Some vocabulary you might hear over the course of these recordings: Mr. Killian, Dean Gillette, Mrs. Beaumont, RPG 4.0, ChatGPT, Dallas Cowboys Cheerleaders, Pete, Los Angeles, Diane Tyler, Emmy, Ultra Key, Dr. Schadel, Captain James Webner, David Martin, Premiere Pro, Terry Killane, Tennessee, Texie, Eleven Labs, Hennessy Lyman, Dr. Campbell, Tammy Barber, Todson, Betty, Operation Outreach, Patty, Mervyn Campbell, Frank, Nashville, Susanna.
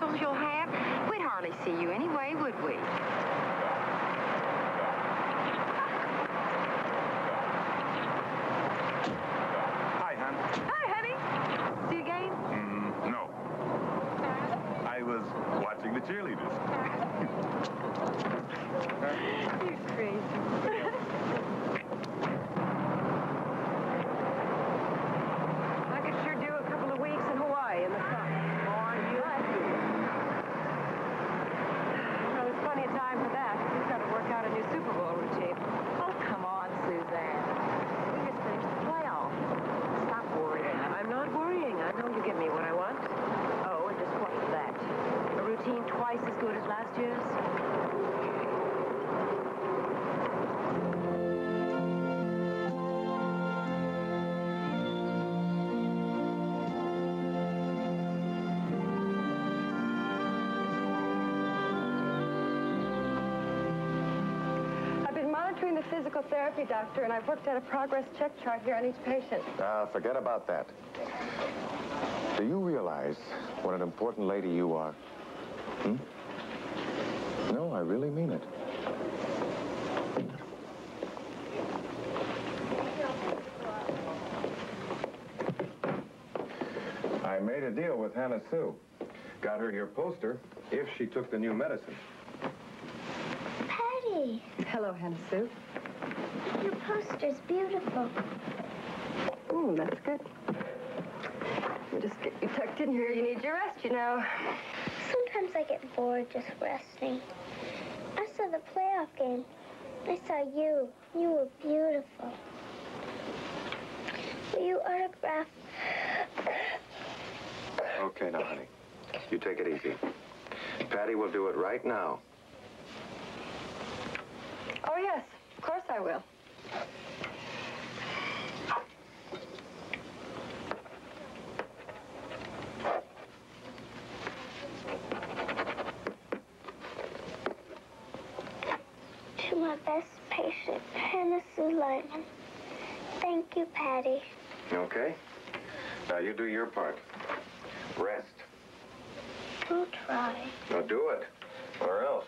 rehearsals you'll have, we'd hardly see you anyway, would we? Hi, hon. Hi, honey. See a game? No. I was watching the cheerleaders. You're crazy. Physical therapy, doctor, and I've worked out a progress check chart here on each patient. Forget about that. Do you realize what an important lady you are? No, I really mean it. I made a deal with Hannah Sue. Got her your poster if she took the new medicine. Patty! Hello, Hannah Sue. Your poster's beautiful. Oh, that's good. Let me just get you tucked in here. You need your rest, you know. Sometimes I get bored just resting. I saw the playoff game. I saw you. You were beautiful. Will you autograph? Okay, now, honey. You take it easy. Patty will do it right now. Oh, yes. Of course I will. To my best patient, Hennessy Lyman. Thank you, Patty. Okay. Now you do your part. Rest. I'll try. Now do it, or else.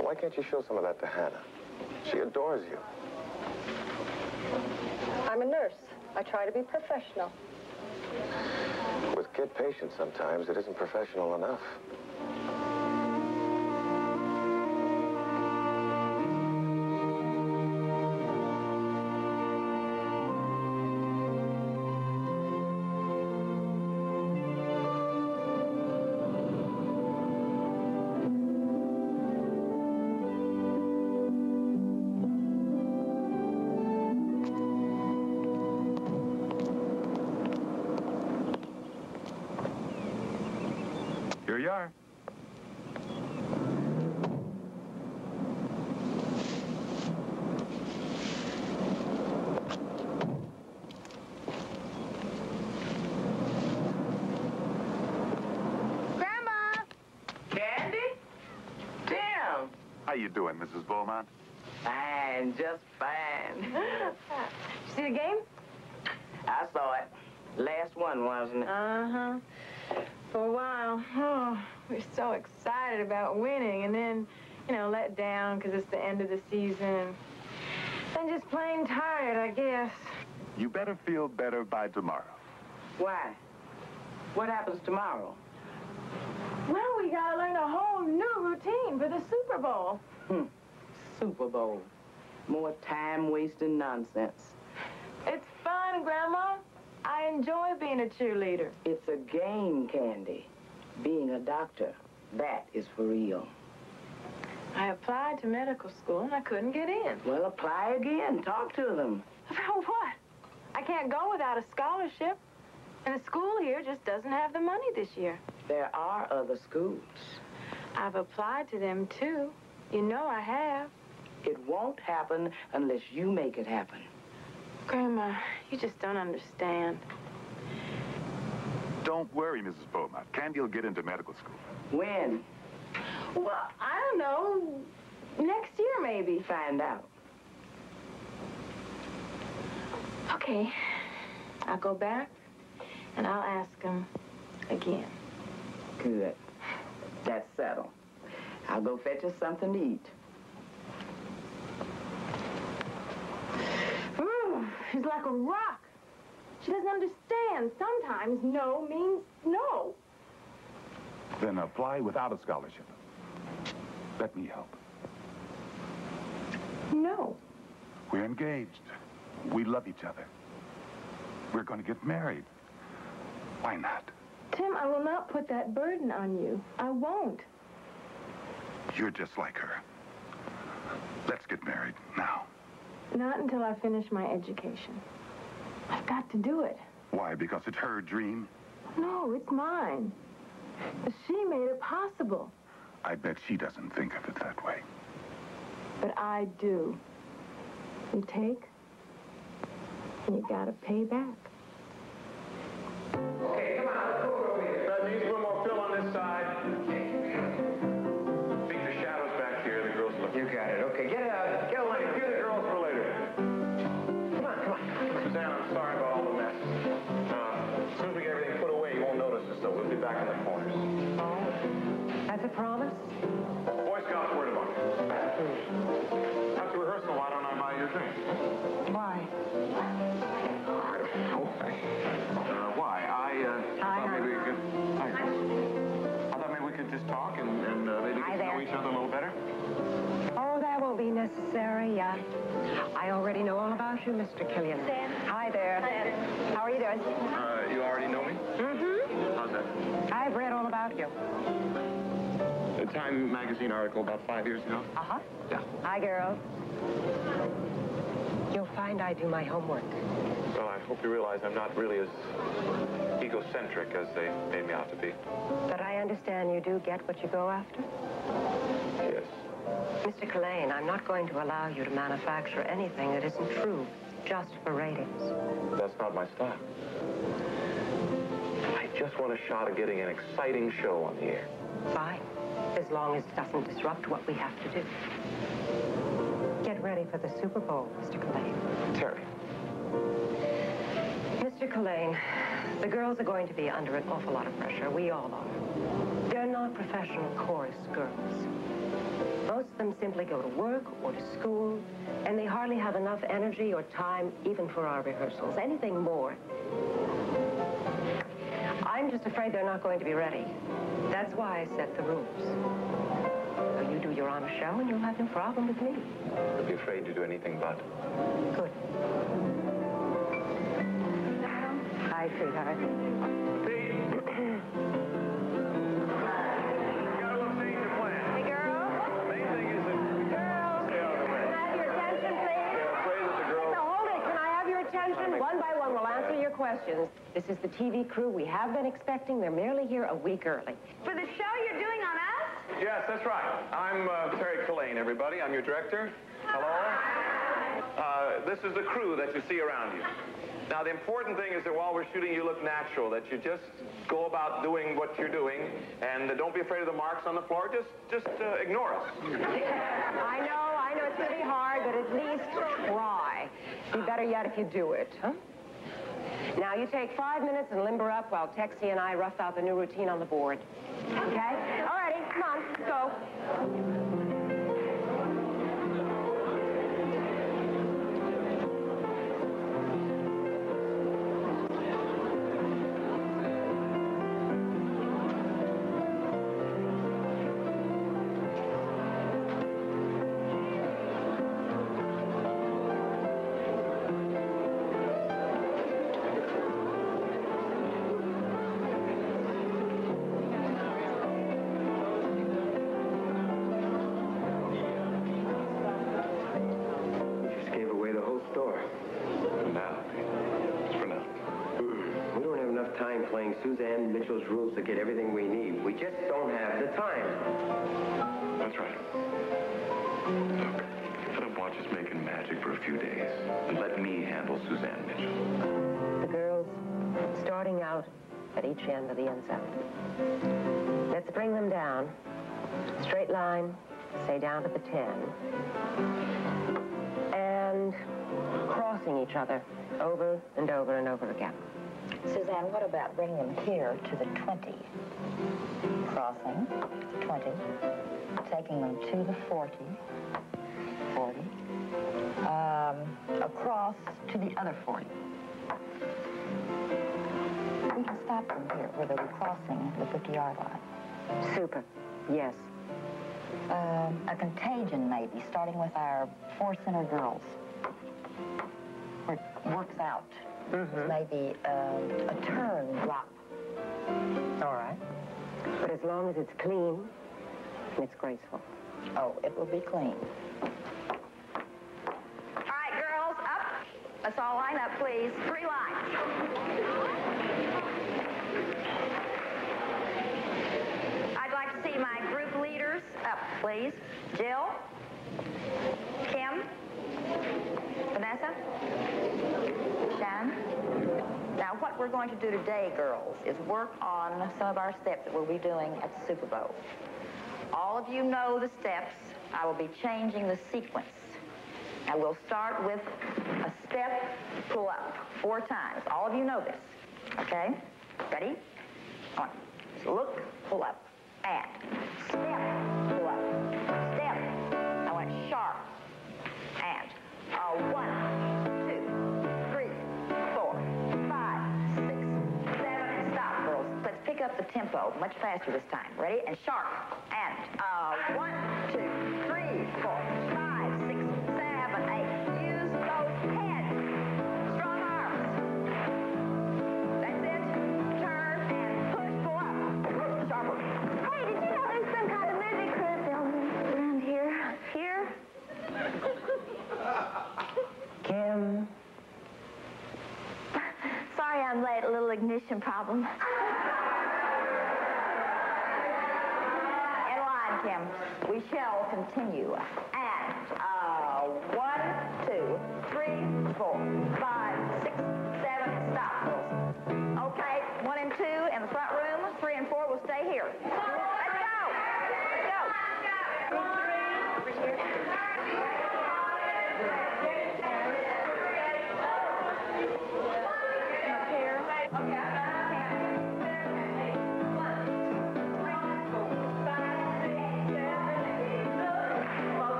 Why can't you show some of that to Hannah? She adores you. I'm a nurse. I try to be professional. With kid patients sometimes, it isn't professional enough. How you doing, Mrs. Beaumont? Fine, just fine. You see the game? I saw it. Last one, wasn't it? For a while, we were so excited about winning, and then, you know, let down because it's the end of the season. And just plain tired, I guess. You better feel better by tomorrow. Why? What happens tomorrow? Well, we gotta learn a whole new routine for the Super Bowl. Super Bowl. More time-wasting nonsense. It's fun, Grandma. I enjoy being a cheerleader. It's a game, Candy. Being a doctor, that is for real. I applied to medical school and I couldn't get in. Well, apply again. Talk to them. About what? I can't go without a scholarship. And the school here just doesn't have the money this year. There are other schools. I've applied to them, too. You know I have. It won't happen unless you make it happen. Grandma, you just don't understand. Don't worry, Mrs. Beaumont. Candy will get into medical school. When? Well, I don't know. Next year, maybe. Find out. Okay. I'll go back, and I'll ask him again. Good. That's settled. I'll go fetch us something to eat. She's like a rock. She doesn't understand. Sometimes no means no. Then apply without a scholarship. Let me help. No. We're engaged. We love each other. We're going to get married. Why not? Tim, I will not put that burden on you. I won't. You're just like her. Let's get married now. Not until I finish my education. I've got to do it. Why? Because it's her dream? No, it's mine. She made it possible. I bet she doesn't think of it that way. But I do. You take, and you gotta pay back. Okay, come on. Grab these, one more fill on this side. I think the shadow's back here. The girls look. You got it. Okay, get it out. Get away. Get the girls for later. Come on, come on. Suzanne, I'm sorry about all the mess. As soon as we get everything put away, you won't notice us, though. We'll be back in the corners. Oh, that's a promise? Boy Scouts word of honor. After rehearsal, why don't I buy you a drink? Why? I don't know why. I thought maybe we could just talk and maybe get to know each other a little better. Oh, that won't be necessary. I already know all about you, Mr. Killian. Sam. Hi there. Hi. How are you doing? You already know me? Mm-hmm. How's that? I've read all about you. The Time magazine article about 5 years ago. Uh-huh. Yeah. Hi, girls. You'll find I do my homework. Well, I hope you realize I'm not really as egocentric as they made me out to be. But I understand you do get what you go after? Yes. Mr. Killian, I'm not going to allow you to manufacture anything that isn't true just for ratings. That's not my style. I just want a shot at getting an exciting show on the air. Fine. As long as it doesn't disrupt what we have to do. Get ready for the Super Bowl, Mr. Killian. Terry. Mr. Killian, the girls are going to be under an awful lot of pressure. We all are. They're not professional chorus girls. Most of them simply go to work or to school, and they hardly have enough energy or time even for our rehearsals. Anything more. I'm just afraid they're not going to be ready. That's why I set the rules. So you do your honor show, and you'll have no problem with me. I'd be afraid to do anything but. Good. Hi, sweetheart. Pete. Got a little thing to plan. Hey, girls. The main thing is that... Girls, can I have your attention, please? Yeah, play with the girls. Now, hold it. Can I have your attention? One by one, we'll answer your questions. This is the TV crew we have been expecting. They're merely here a week early. For the show you're doing on us? Yes, that's right. I'm Terry Killane, everybody. I'm your director. Hello. This is the crew that you see around you. Now, the important thing is that while we're shooting, you look natural, that you just go about doing what you're doing, and don't be afraid of the marks on the floor. Just ignore us. I know it's really hard, but at least try. Be better yet if you do it, huh? Now, you take 5 minutes and limber up while Texie and I rough out the new routine on the board. Okay? All righty. Come on. Go. Playing Suzanne Mitchell's rules to get everything we need. We just don't have the time. That's right. Look, magic for a few days and let me handle Suzanne Mitchell. The girls, starting out at each end of the end zone. Let's bring them down. Straight line, say down to the 10. And crossing each other over and over and over again. Suzanne, what about bringing them here to the 20? Crossing, 20, taking them to the 40, 40, across to the other 40. We can stop them here, where they were crossing the 50-yard line. Super, yes. A contagion, maybe, starting with our 4 center girls. Where it works out. Mm-hmm. Maybe a turn drop. All right. But as long as it's clean, and it's graceful. Oh, it will be clean. All right, girls, up. Let's all line up, please. 3 lines. Please. Jill, Kim, Vanessa, Shannon. Now, what we're going to do today, girls, is work on some of our steps that we'll be doing at the Super Bowl. All of you know the steps. I will be changing the sequence. And we'll start with a step pull-up 4 times. All of you know this, okay? Ready? One. So look, pull up, and step. Tempo, much faster this time. Ready? And sharp. And 1, 2, 3, 4, 5, 6, 7, 8. Use those heads. Strong arms. That's it. Turn and push. Pull up. Sharper. Hey, did you know there's some kind of movie crib around here? Here? Kim. Sorry I'm late. A little ignition problem. We shall continue. And 1, 2, 3, 4, 5, 6, 7. Stop. Okay, 1 and 2 in the front room. 3 and 4 will stay here. Let's go. Let's go. 1, 3 over here. Up here. Okay.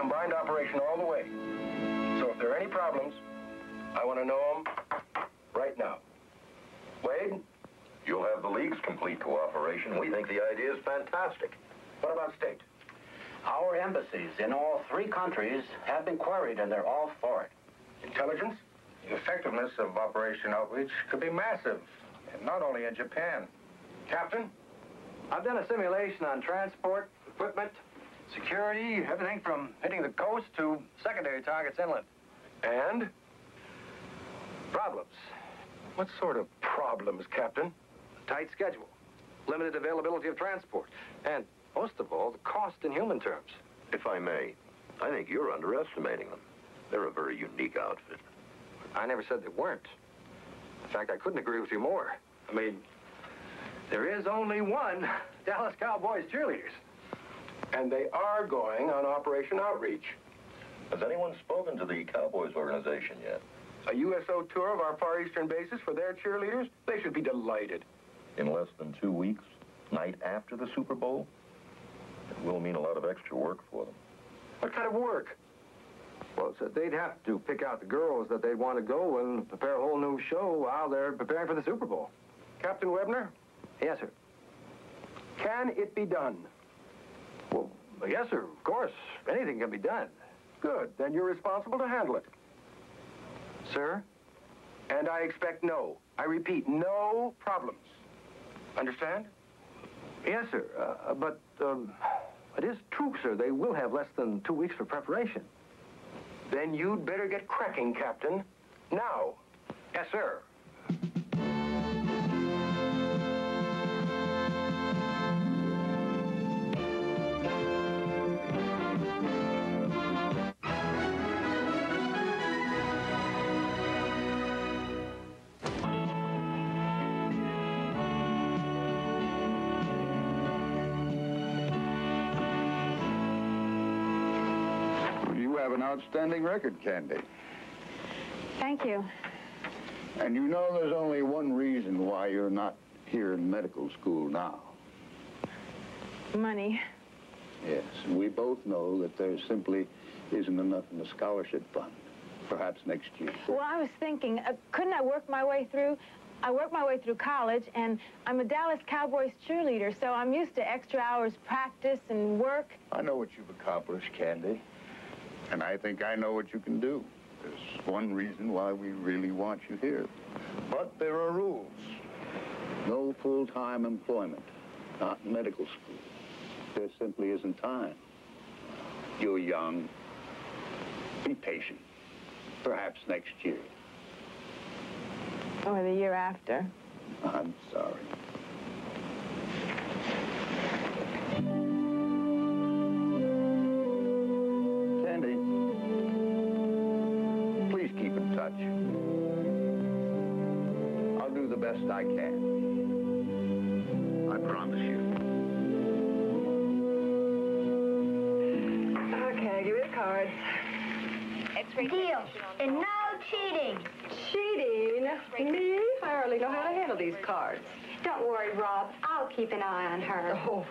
Combined operation all the way. So if there are any problems, I want to know them right now. Wade? You'll have the league's complete cooperation. We think the idea is fantastic. What about state? Our embassies in all 3 countries have been queried, and they're all for it. Intelligence? The effectiveness of Operation Outreach could be massive, and not only in Japan. Captain? I've done a simulation on transport, equipment, security, everything from hitting the coast to secondary targets inland. And? Problems. What sort of problems, Captain? A tight schedule, limited availability of transport, and most of all, the cost in human terms. If I may, I think you're underestimating them. They're a very unique outfit. I never said they weren't. In fact, I couldn't agree with you more. I mean, there is only one Dallas Cowboys cheerleaders. And they are going on Operation Outreach. Has anyone spoken to the Cowboys organization yet? A USO tour of our Far Eastern bases for their cheerleaders? They should be delighted. In less than 2 weeks, night after the Super Bowl, it will mean a lot of extra work for them. What kind of work? Well, so they'd have to pick out the girls that they'd want to go and prepare a whole new show while they're preparing for the Super Bowl. Captain Webner? Yes, sir. Can it be done? Well, yes, sir, of course. Anything can be done. Good. Then you're responsible to handle it. Sir? And I expect no. I repeat, no problems. Understand? Yes, sir. But it is true, sir. They will have less than 2 weeks for preparation. Then you'd better get cracking, Captain. Now. Yes, sir. An outstanding record, Candy. Thank you. And you know there's only one reason why you're not here in medical school now. Money. Yes, and we both know that there simply isn't enough in the scholarship fund. Perhaps next year. Well, I was thinking, couldn't I work my way through? I worked my way through college, and I'm a Dallas Cowboys cheerleader, so I'm used to extra hours practice and work. I know what you've accomplished, Candy. And I think I know what you can do. There's one reason why we really want you here. But there are rules. No full-time employment, not in medical school. There simply isn't time. You're young. Be patient. Perhaps next year. Or the year after. I'm sorry. I'll do the best I can. I promise you. Okay, give me the cards. Deal. And no cheating. Cheating? Me? I hardly know how to handle these cards. Don't worry, Rob. I'll keep an eye on her. Oh.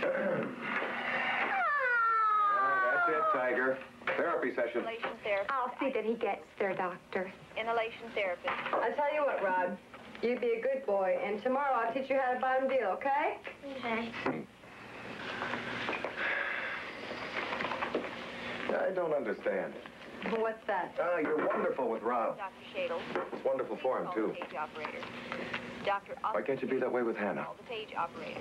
That's it, Tiger. Therapy session. I'll see that he gets there, Doctor. Inhalation therapy. I'll tell you what, Rob. You be a good boy, and tomorrow I'll teach you how to bottom deal, okay? Okay. I don't understand. What's that? You're wonderful with Rob. Dr. Schadel. It's wonderful for him, too. Page operator. Dr. Why can't you be that way with Hannah? The page operator.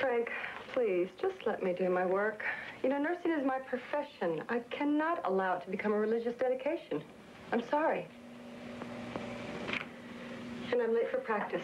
Frank, please, just let me do my work. You know, nursing is my profession. I cannot allow it to become a religious dedication. I'm sorry. And I'm late for practice.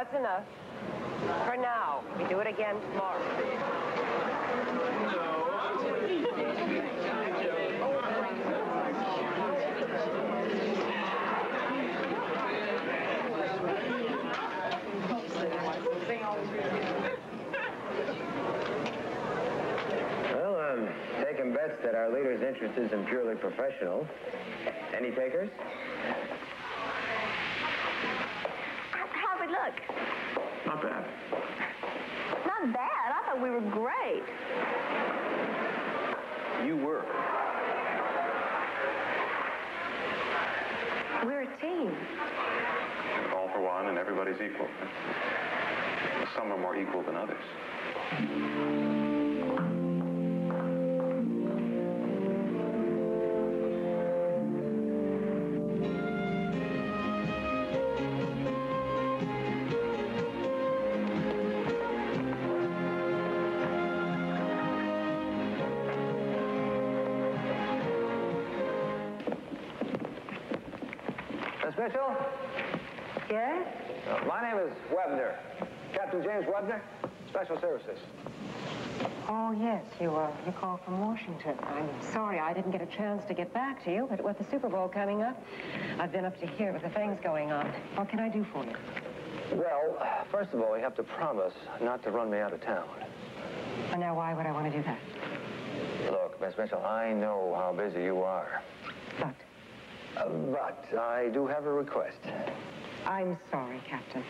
That's enough. For now. We do it again tomorrow. Well, I'm taking bets that our leader's interest isn't purely professional. Any takers? Look. Not bad. Not bad? I thought we were great. You were. We're a team. All for one and everybody's equal. Some are more equal than others. Mitchell? Yes? My name is Webner. Captain James Webner, Special Services. Oh, yes, you called from Washington. I'm sorry I didn't get a chance to get back to you, but with the Super Bowl coming up, I've been up to here with the things going on. What can I do for you? Well, first of all, you have to promise not to run me out of town. Well, now, why would I want to do that? Look, Miss Mitchell, I know how busy you are. But I do have a request. I'm sorry, Captain.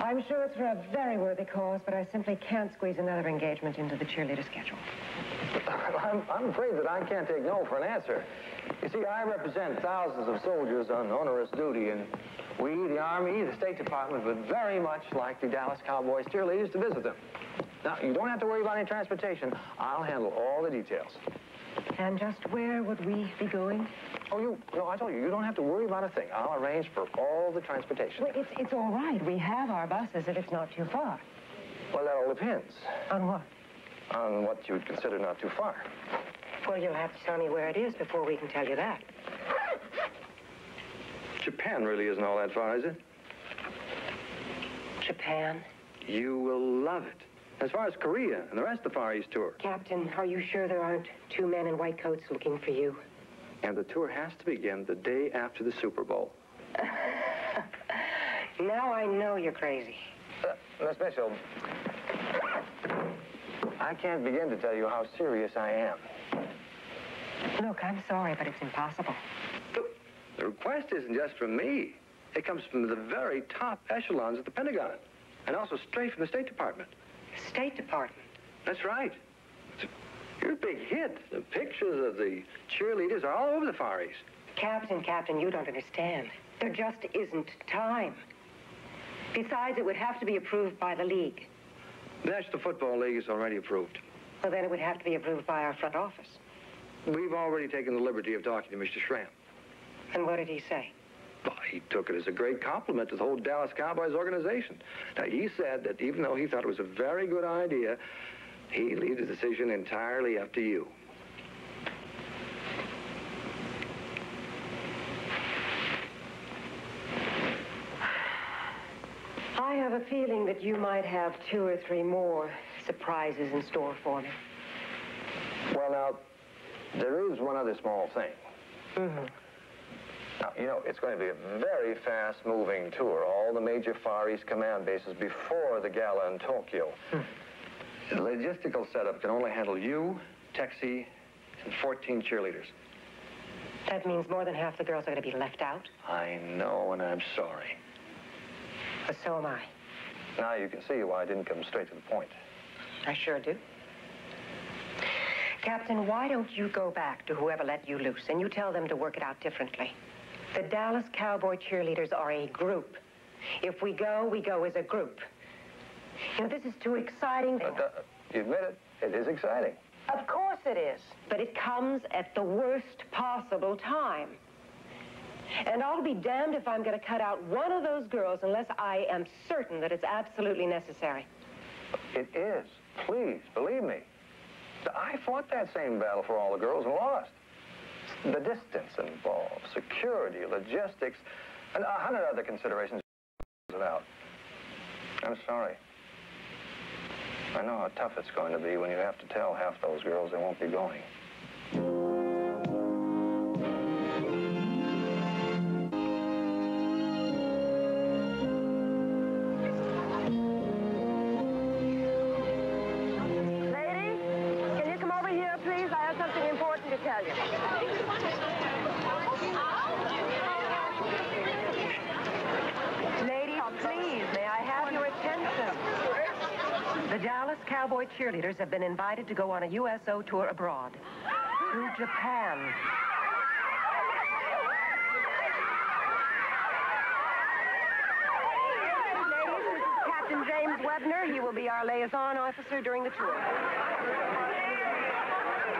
I'm sure it's for a very worthy cause, but I simply can't squeeze another engagement into the cheerleader schedule. I'm afraid that I can't take no for an answer. You see, I represent thousands of soldiers on onerous duty, and we, the Army, the State Department, would very much like the Dallas Cowboys cheerleaders to visit them. Now, you don't have to worry about any transportation. I'll handle all the details. And just where would we be going? Oh, no, I told you, you don't have to worry about a thing. I'll arrange for all the transportation. Well, it's all right. We have our buses if it's not too far. Well, that all depends. On what? On what you would consider not too far. Well, you'll have to tell me where it is before we can tell you that. Japan really isn't all that far, is it? Japan? You will love it. As far as Korea and the rest of the Far East tour. Captain, are you sure there aren't two men in white coats looking for you? And the tour has to begin the day after the Super Bowl. Now I know you're crazy. Miss Mitchell, I can't begin to tell you how serious I am. Look, I'm sorry, but it's impossible. The request isn't just from me. It comes from the very top echelons at the Pentagon, and also straight from the State Department. State Department. That's right. You're a big hit. The pictures of the cheerleaders are all over the Far East. Captain, you don't understand. There just isn't time. Besides, it would have to be approved by the league. The National Football League is already approved. Well, then it would have to be approved by our front office. We've already taken the liberty of talking to Mr. Schramm. And what did he say? Well, he took it as a great compliment to the whole Dallas Cowboys organization. Now, he said that even though he thought it was a very good idea, he'd leave the decision entirely up to you. I have a feeling that you might have 2 or 3 more surprises in store for me. Well, now, there is one other small thing. Mm-hmm. Now, you know, it's going to be a very fast-moving tour. All the major Far East command bases before the gala in Tokyo. The logistical setup can only handle you, Texie, and 14 cheerleaders. That means more than half the girls are going to be left out. I know, and I'm sorry. But so am I. Now you can see why I didn't come straight to the point. I sure do. Captain, why don't you go back to whoever let you loose, and you tell them to work it out differently? The Dallas Cowboy cheerleaders are a group. If we go, we go as a group. You know, this is too exciting. You admit it. It is exciting. Of course it is. But it comes at the worst possible time. And I'll be damned if I'm going to cut out one of those girls unless I am certain that it's absolutely necessary. It is. Please, believe me. I fought that same battle for all the girls and lost. The distance involved, security, logistics, and 100 other considerations it out. I'm sorry. I know how tough it's going to be when you have to tell half those girls they won't be going. Lady, can you come over here, please? I have something important to tell you. The Dallas Cowboy cheerleaders have been invited to go on a USO tour abroad, through Japan. Ladies, this is Captain James Webner. He will be our lay officer during the tour.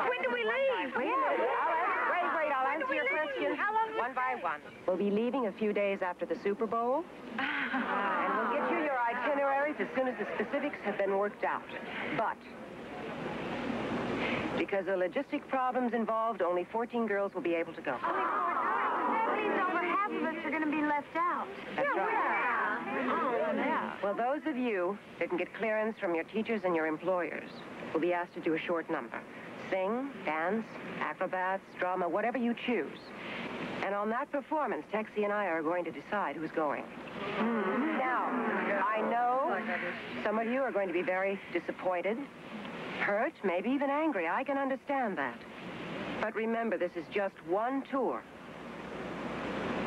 When do we leave? Wait a minute. Wait, I'll answer your questions one by one. We'll be leaving a few days after the Super Bowl. And we'll get you your itineraries as soon as the specifics have been worked out. But because of logistic problems involved, only 14 girls will be able to go. That means over half of us are going to be left out. That's right. Yeah. Oh, yeah. Well, those of you that can get clearance from your teachers and your employers will be asked to do a short number. Sing, dance, acrobats, drama, whatever you choose. And on that performance, Texie and I are going to decide who's going. Mm-hmm. Now, I know some of you are going to be very disappointed, hurt, maybe even angry. I can understand that. But remember, this is just one tour.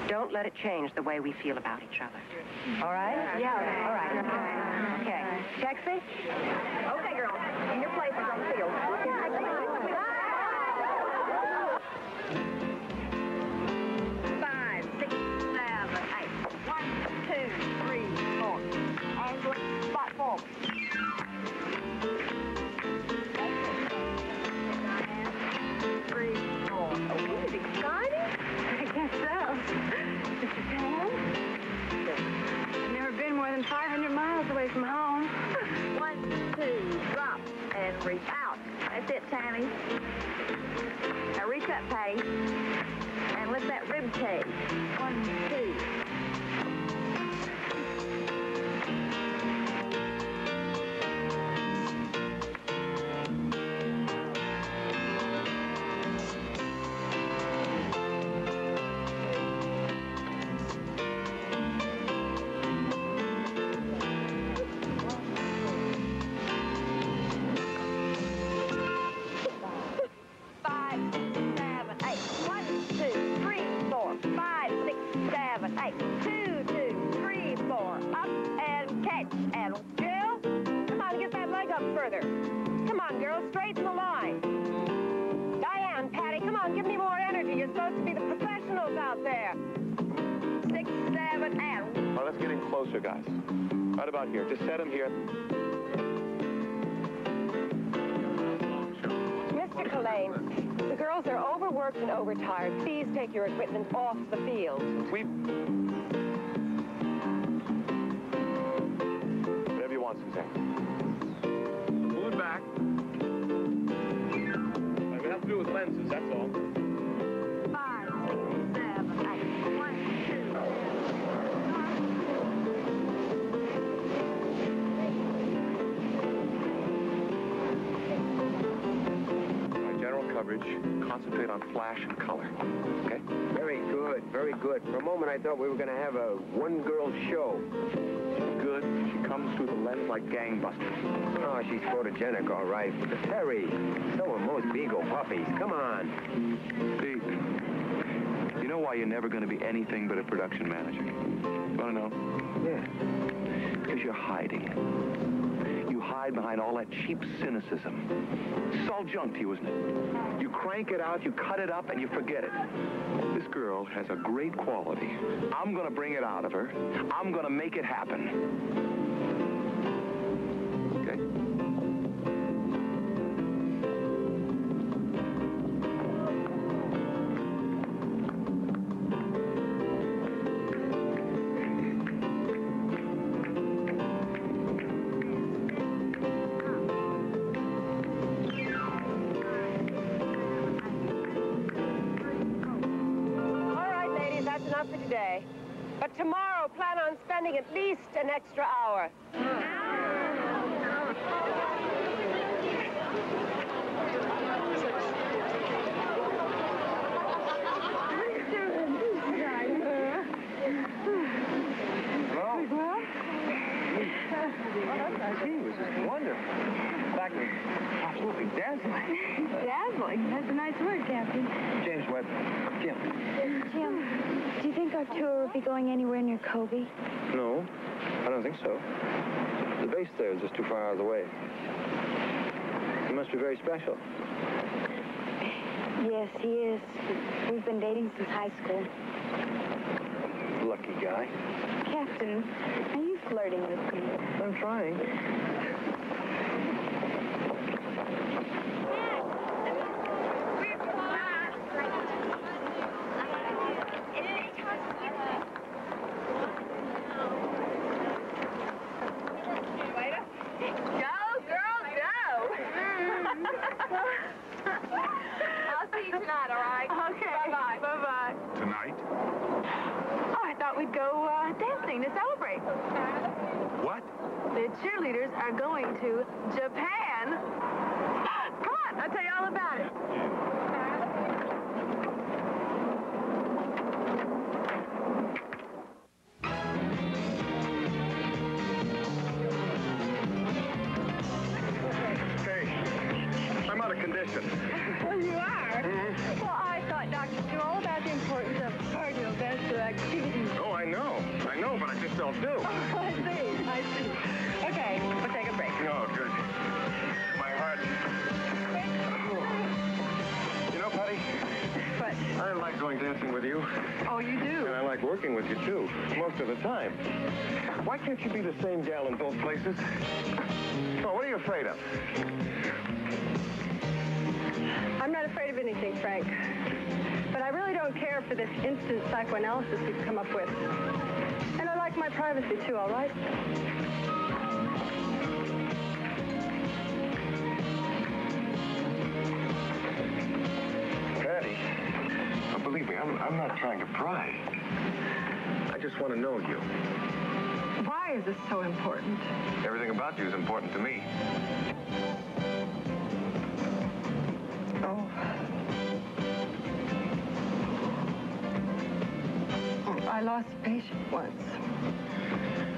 Don't let it change the way we feel about each other. All right? Yeah. All right. Okay. Texie? Okay, girl. And your place is on the field. From home. 1, 2, drop, and reach out. That's it, Tammy. Now reach up, Patty, and lift that rib cage. 1, 2. Guys. Right about here. Just set him here. Mr. Killian, the girls are overworked and overtired. Please take your equipment off the field. Whatever you want, Suzanne. Pull it back. We have to do with lenses, that's all. Concentrate on flash and color, okay? Very good, very good. For a moment, I thought we were going to have a one-girl show. She's good. She comes through the lens like gangbusters. Oh, she's photogenic, all right. But Terry, so are most beagle puppies. Come on. Pete, you know why you're never going to be anything but a production manager? Want to know? Yeah. Because you're hiding it. Behind all that cheap cynicism. It's all junk to you, isn't it? You crank it out, you cut it up, and you forget it. This girl has a great quality. I'm going to bring it out of her. I'm going to make it happen. At least an extra hour. She was just wonderful. In fact, it was absolutely dazzling. Dazzling? That's a nice word, Captain. James Webner. Tim, do you think our tour will be going anywhere near Kobe? No, I don't think so. The base there is just too far out of the way. He must be very special. Yes, he is. We've been dating since high school. Lucky guy. Captain, are you flirting with me? I'm trying. night, all right? Okay. Bye-bye. Bye-bye. Tonight? Oh, I thought we'd go dancing to celebrate. What? The cheerleaders are going to Japan. Come on, I'll tell you all about it. Condition. Well, you are? Mm-hmm. Well, I thought doctors knew all about the importance of cardiovascular activity. Oh, I know, but I just don't do. Oh, I see. Okay, we'll take a break. Oh, good. My heart. You know, Patty? What? I like going dancing with you. Oh, you do? And I like working with you, too, most of the time. Why can't you be the same gal in both places? Oh, what are you afraid of? I'm not afraid of anything, Frank. But I really don't care for this instant psychoanalysis you've come up with. And I like my privacy, too, all right? Patty, oh, believe me, I'm not trying to pry. I just want to know you. Why is this so important? Everything about you is important to me. I lost a patient once.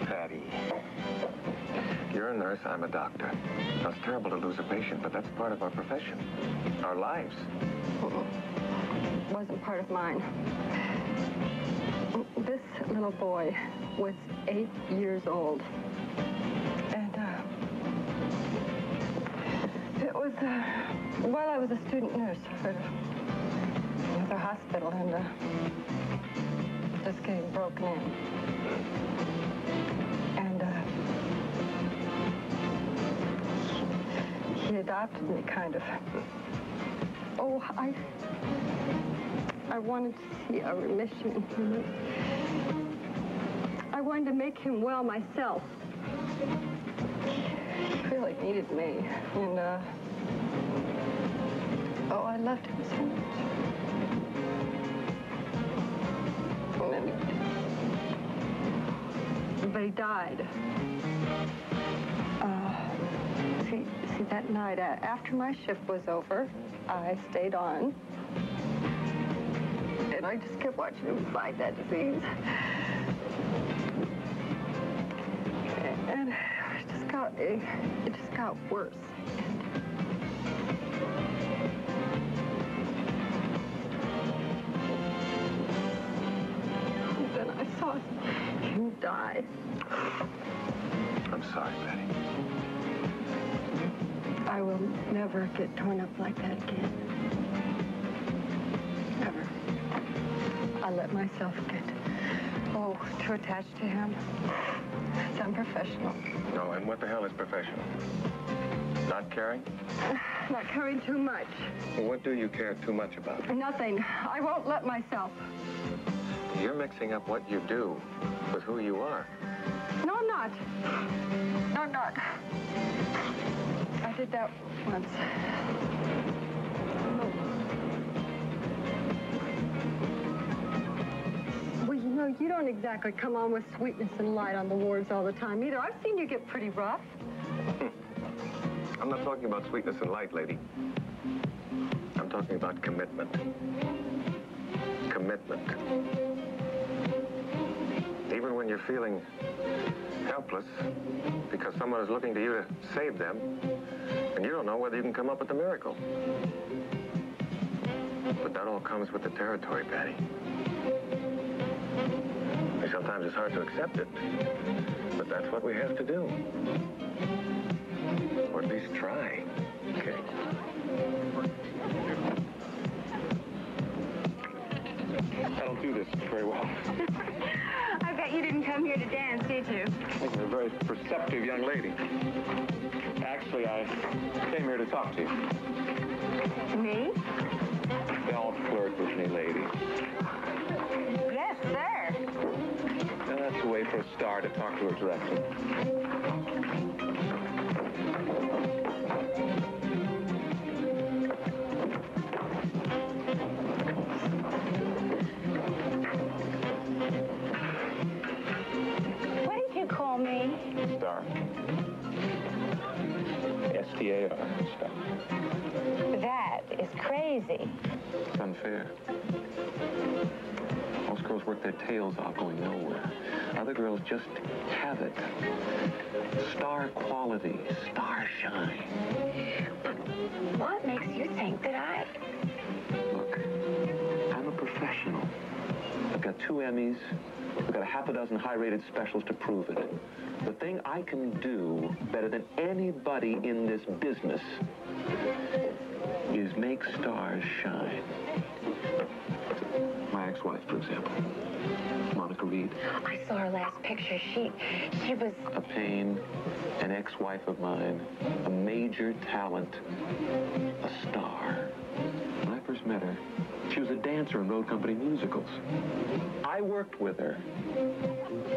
Patty, you're a nurse, I'm a doctor. Now, it's terrible to lose a patient, but that's part of our profession, our lives. It wasn't part of mine. This little boy was 8 years old. And it was while I was a student nurse at another hospital, and just getting broken in. And he adopted me, kind of. Oh, I wanted to see a remission. I wanted to make him well myself. He really needed me. And oh, I loved him so much. But he died. See, that night, after my shift was over, I stayed on. And I just kept watching him fight that disease. And it just got worse. And I saw him die. I'm sorry, Betty. I will never get torn up like that again. Never. I let myself get, oh, too attached to him. It's unprofessional. No, and what the hell is professional? Not caring? Not caring too much. Well, what do you care too much about? Nothing. I won't let myself. You're mixing up what you do with who you are. No, I'm not. No, I'm not. I did that once. Well, you know, you don't exactly come on with sweetness and light on the wards all the time either. I've seen you get pretty rough. I'm not talking about sweetness and light, lady. I'm talking about commitment. Commitment. Even when you're feeling helpless because someone is looking to you to save them, and you don't know whether you can come up with the miracle. But that all comes with the territory, Patty. And sometimes it's hard to accept it, but that's what we have to do. Or at least try. Okay. I don't do this very well. I bet you didn't come here to dance, did you? I think you're a very perceptive young lady. Actually, I came here to talk to you. Me? Don't flirt with me, lady. Yes, sir. Now, that's a way for a star to talk to her directly. here and stuff. That is crazy. It's unfair. Most girls work their tails off going nowhere. Other girls just have it. Star quality, star shine. But what makes you think that I... Look, I'm a professional. I've got 2 Emmys. We've got a half a dozen high-rated specials to prove it. The thing I can do better than anybody in this business is make stars shine. My ex-wife, for example, Monica Reed. I saw her last picture. She was... A pain, an ex-wife of mine, a major talent, a star. When I first met her, she was a dancer in Road Company musicals. I worked with her.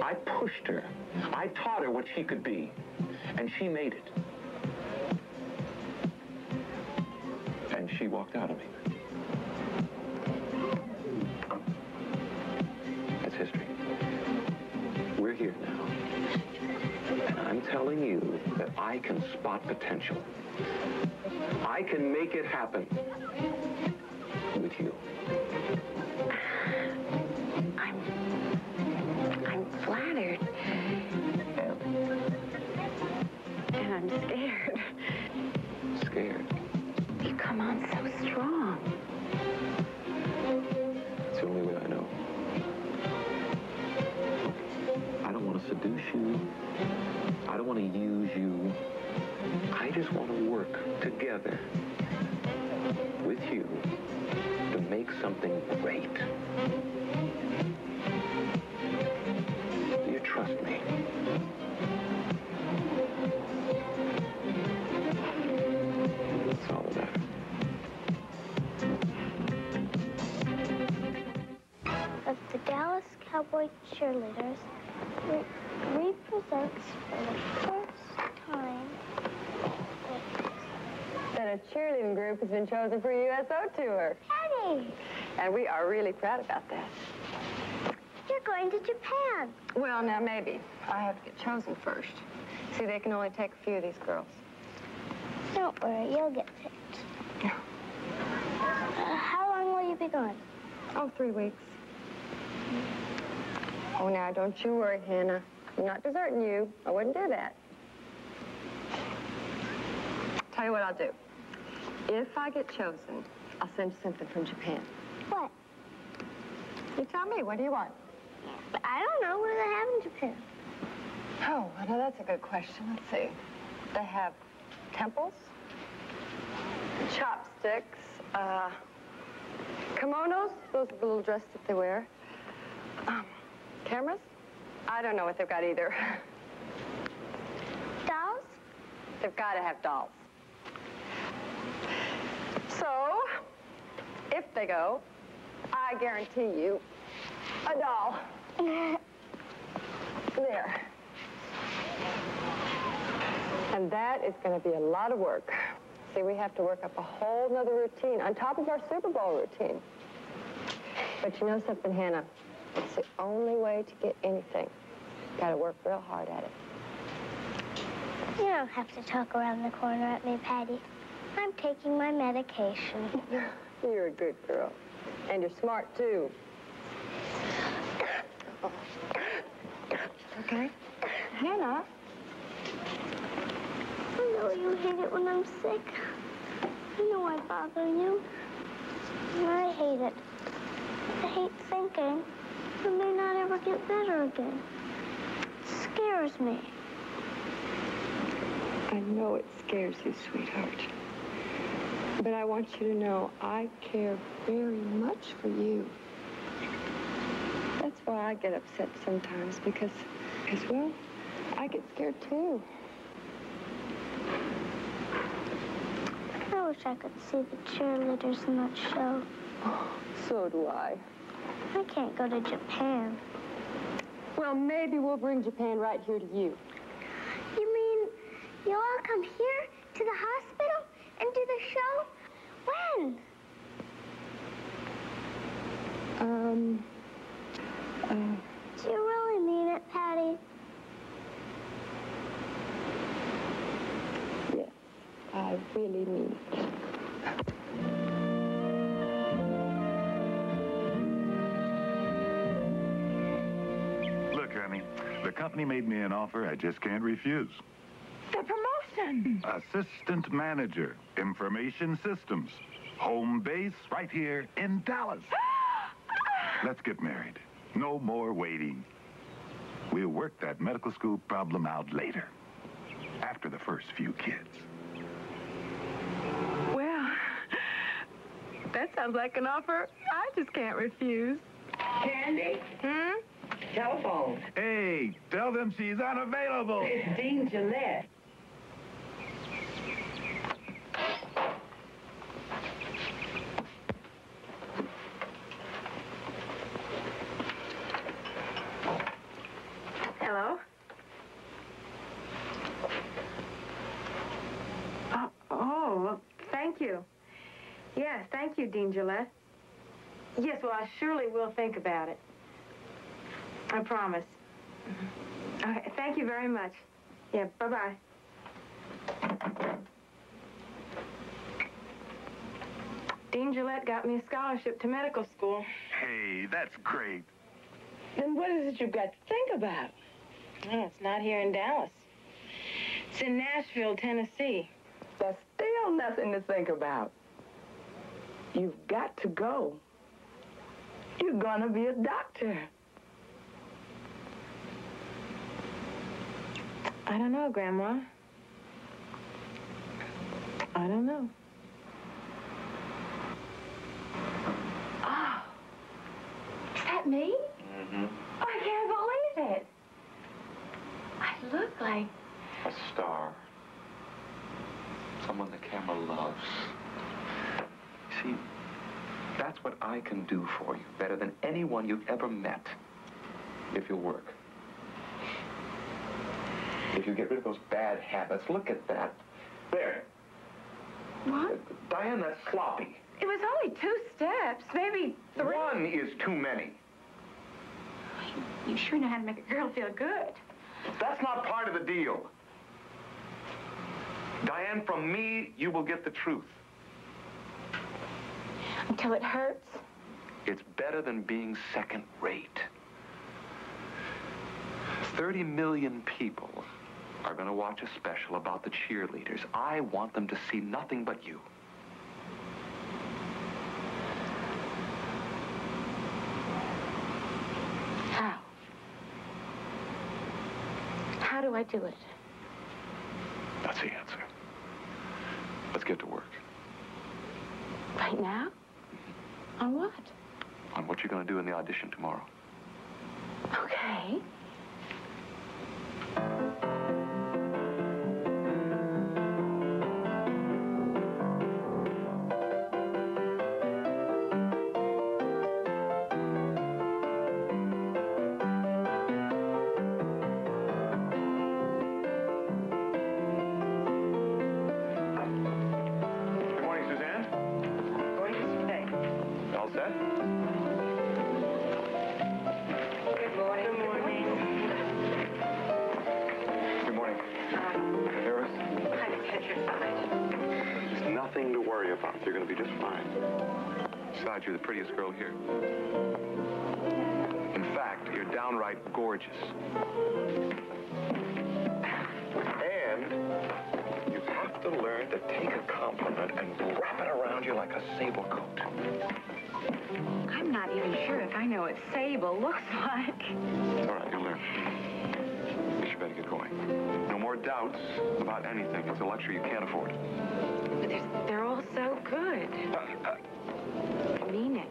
I pushed her. I taught her what she could be. And she made it. And she walked out of me. That's history. We're here now. And I'm telling you that I can spot potential. I can make it happen. With you. I'm flattered. And I'm scared. Scared? You come on so strong. It's the only way I know. I don't want to seduce you. I don't want to use you. I just want to work together with you. Make something great. Do you trust me? That's all that matters. Of the Dallas Cowboy Cheerleaders, Reed presents for the first time that a cheerleading group has been chosen for a USO tour. And we are really proud about that. You're going to Japan. Well, now, maybe. I have to get chosen first. See, they can only take a few of these girls. Don't worry, you'll get picked. Yeah. How long will you be gone? Oh, 3 weeks. Oh, now, don't you worry, Hannah. I'm not deserting you. I wouldn't do that. Tell you what I'll do. If I get chosen, I'll send you something from Japan. What? You tell me. What do you want? But I don't know. What do they have in Japan? Oh, I know that's a good question. Let's see. They have temples, chopsticks, kimonos. Those are the little dresses that they wear. Cameras? I don't know what they've got either. Dolls? They've got to have dolls. So, if they go, I guarantee you a doll. There. And that is going to be a lot of work. See, we have to work up a whole nother routine on top of our Super Bowl routine. But you know something, Hannah? It's the only way to get anything. You've got to work real hard at it. You don't have to talk around the corner at me, Patty. I'm taking my medication. You're a good girl. And you're smart, too. Oh. Okay. Hannah. I know you hate it when I'm sick. I know I bother you. I hate it. I hate thinking I may not ever get better again. It scares me. I know it scares you, sweetheart. But I want you to know I care very much for you. That's why I get upset sometimes, because well, I get scared too. I wish I could see the cheerleaders in that show. Oh, so do I. I can't go to Japan. Well, maybe we'll bring Japan right here to you. You mean you'll all come here to the hospital? And do the show? When? Do you really mean it, Patty? Yes, I Tammy. The company made me an offer I just can't refuse. The promotion! Assistant manager, information systems. Home base right here in Dallas. Let's get married. No more waiting. We'll work that medical school problem out later. After the first few kids. Well, that sounds like an offer I just can't refuse. Candy? Hmm? Telephone. Hey, tell them she's unavailable. It's Dean Gillette. Hello? Oh, well, thank you. Yes, thank you, Dean Gillette. Yes, well, I surely will think about it. I promise. Okay, thank you very much. Yeah, bye-bye. Dean Gillette got me a scholarship to medical school. Hey, that's great. Then what is it you've got to think about? Well, it's not here in Dallas. It's in Nashville, Tennessee. There's still nothing to think about. You've got to go. You're gonna be a doctor. I don't know, Grandma. I don't know. Oh, is that me? Mm-hmm. Oh, I can't believe it. I look like... a star. Someone the camera loves. See, that's what I can do for you better than anyone you've ever met. If you'll work. If you get rid of those bad habits, look at that. There. What? Diane, that's sloppy. It was only 2 steps, maybe 3. 1 is too many. You sure know how to make a girl feel good. That's not part of the deal. Diane, from me, you will get the truth. Until it hurts? It's better than being second rate. 30 million people are going to watch a special about the cheerleaders. I want them to see nothing but you. How? How do I do it? That's the answer. Let's get to work. Right now? On what? On what you're going to do in the audition tomorrow. Okay. You're the prettiest girl here. In fact, you're downright gorgeous. And you have to learn to take a compliment and wrap it around you like a sable coat. I'm not even sure if I know what sable looks like. All right, you'll learn. You should better get going. No more doubts about anything. It's a luxury you can't afford. But they're all so good. I mean it.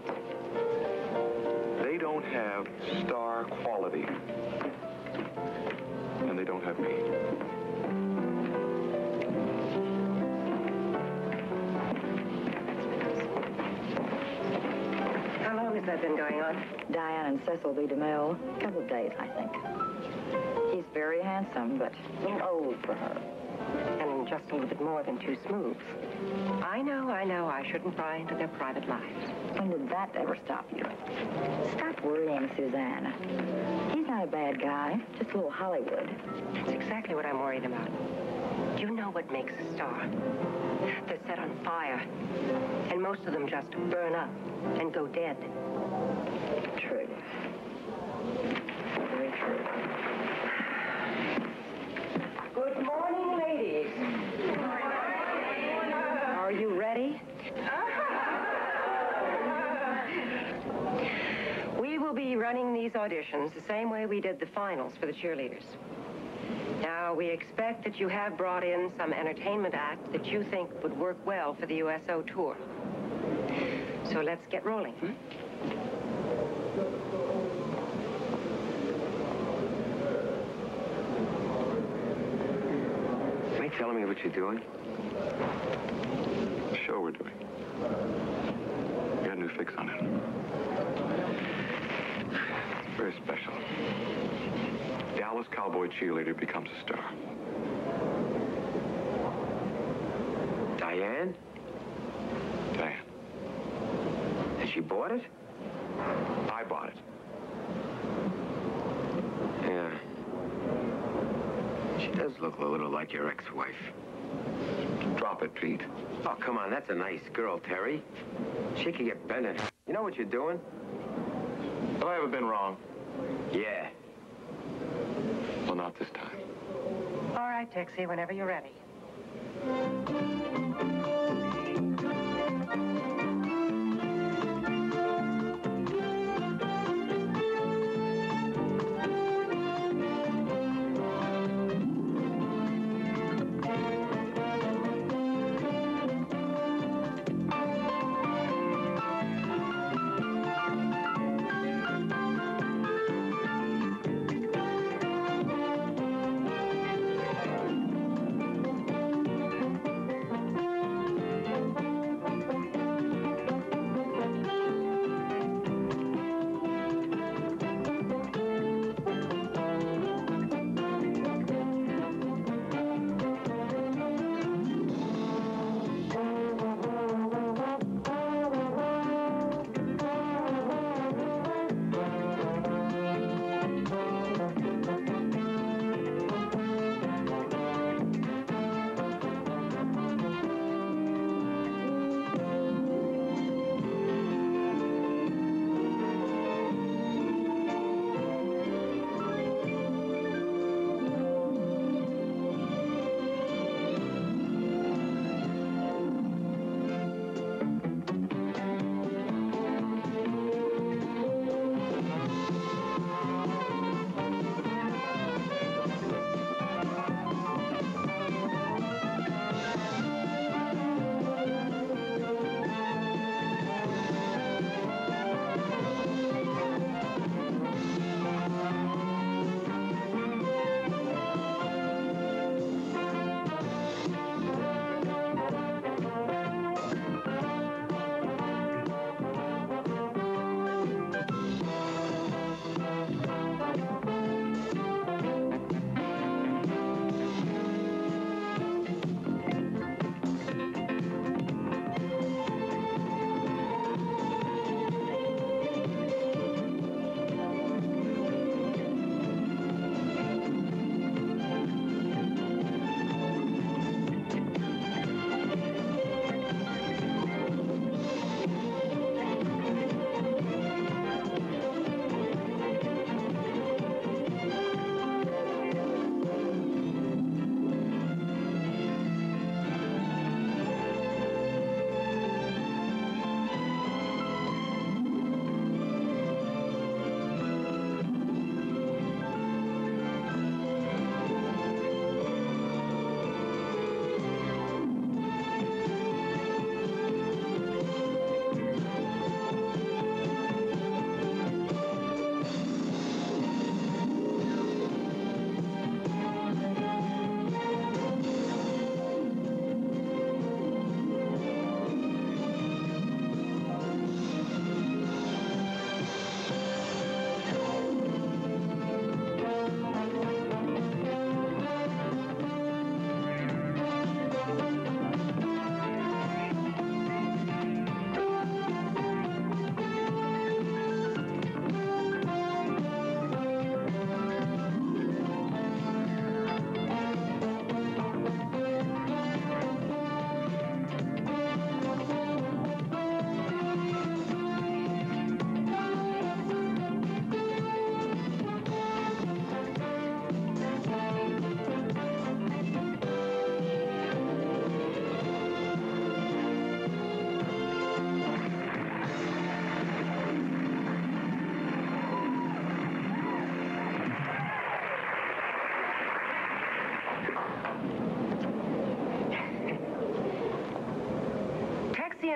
They don't have star quality. And they don't have me. How long has that been going on? Diane and Cecil B. DeMille. A couple of days, I think. He's very handsome, but a little old for her. And just a little bit more than 2 smooths. I know, I shouldn't pry into their private lives. When did that ever stop you? Stop worrying, Susanna. He's not a bad guy, just a little Hollywood. That's exactly what I'm worried about. You know what makes a star? They're set on fire, and most of them just burn up and go dead. True. Very true. will be running these auditions the same way we did the finals for the cheerleaders. Now, we expect that you have brought in some entertainment act that you think would work well for the USO tour. So let's get rolling. Are you telling me what you're doing? Sure we're doing. We got a new fix on it. It's very special. Dallas Cowboy cheerleader becomes a star. Diane? Diane. And she bought it? I bought it. Yeah. She does look a little like your ex-wife. Drop it, Pete. Oh, come on, that's a nice girl, Terry. She could get Bennett. You know what you're doing? Have I ever been wrong? Yeah. Well, not this time. All right, Texie, whenever you're ready.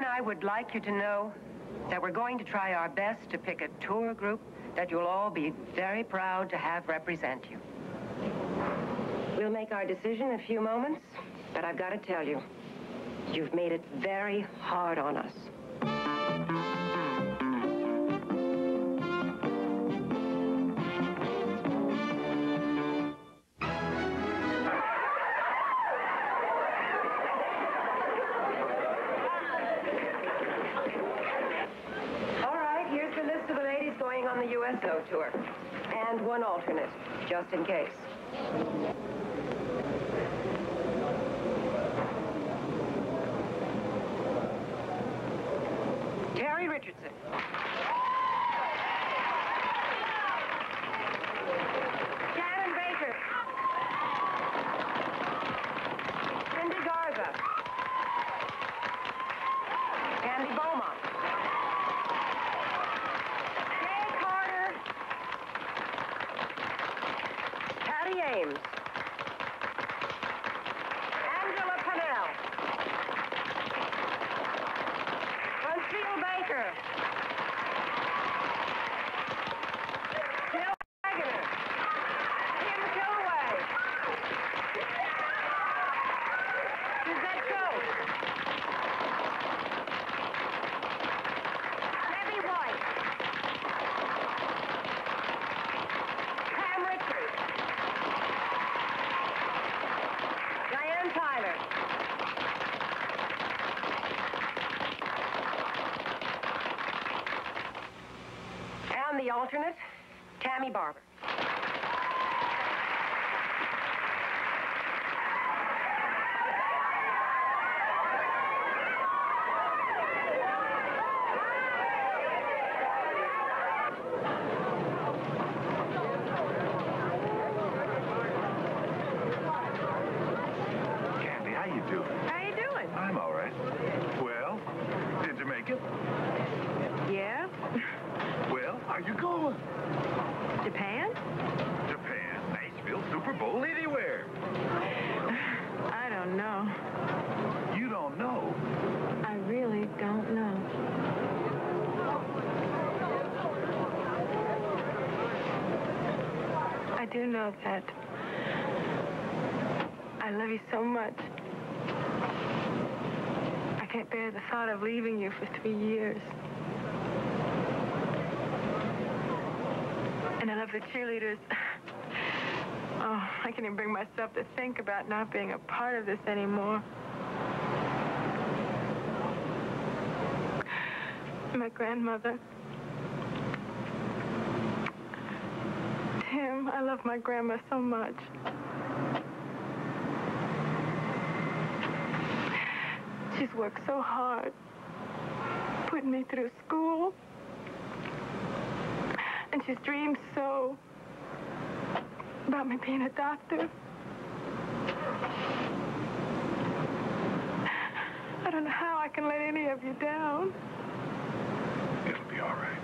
and I would like you to know that we're going to try our best to pick a tour group that you'll all be very proud to have represent you. We'll make our decision in a few moments, but I've got to tell you, you've made it very hard on us. Tour. And one alternate, just in case. Terry Richardson. Shannon Baker. Cindy Garza. Candy Beaumont. James. Angela Pennell. Lucille Baker. Jill Wagner. Tim Kilway. Suzette Coates. Debbie White. And the alternate, Tammy Barber. I do know that I love you so much. I can't bear the thought of leaving you for 3 years. And I love the cheerleaders. Oh, I can't even bring myself to think about not being a part of this anymore. My grandmother. I love my grandma so much. She's worked so hard, putting me through school, and she's dreamed so about me being a doctor. I don't know how I can let any of you down. It'll be all right.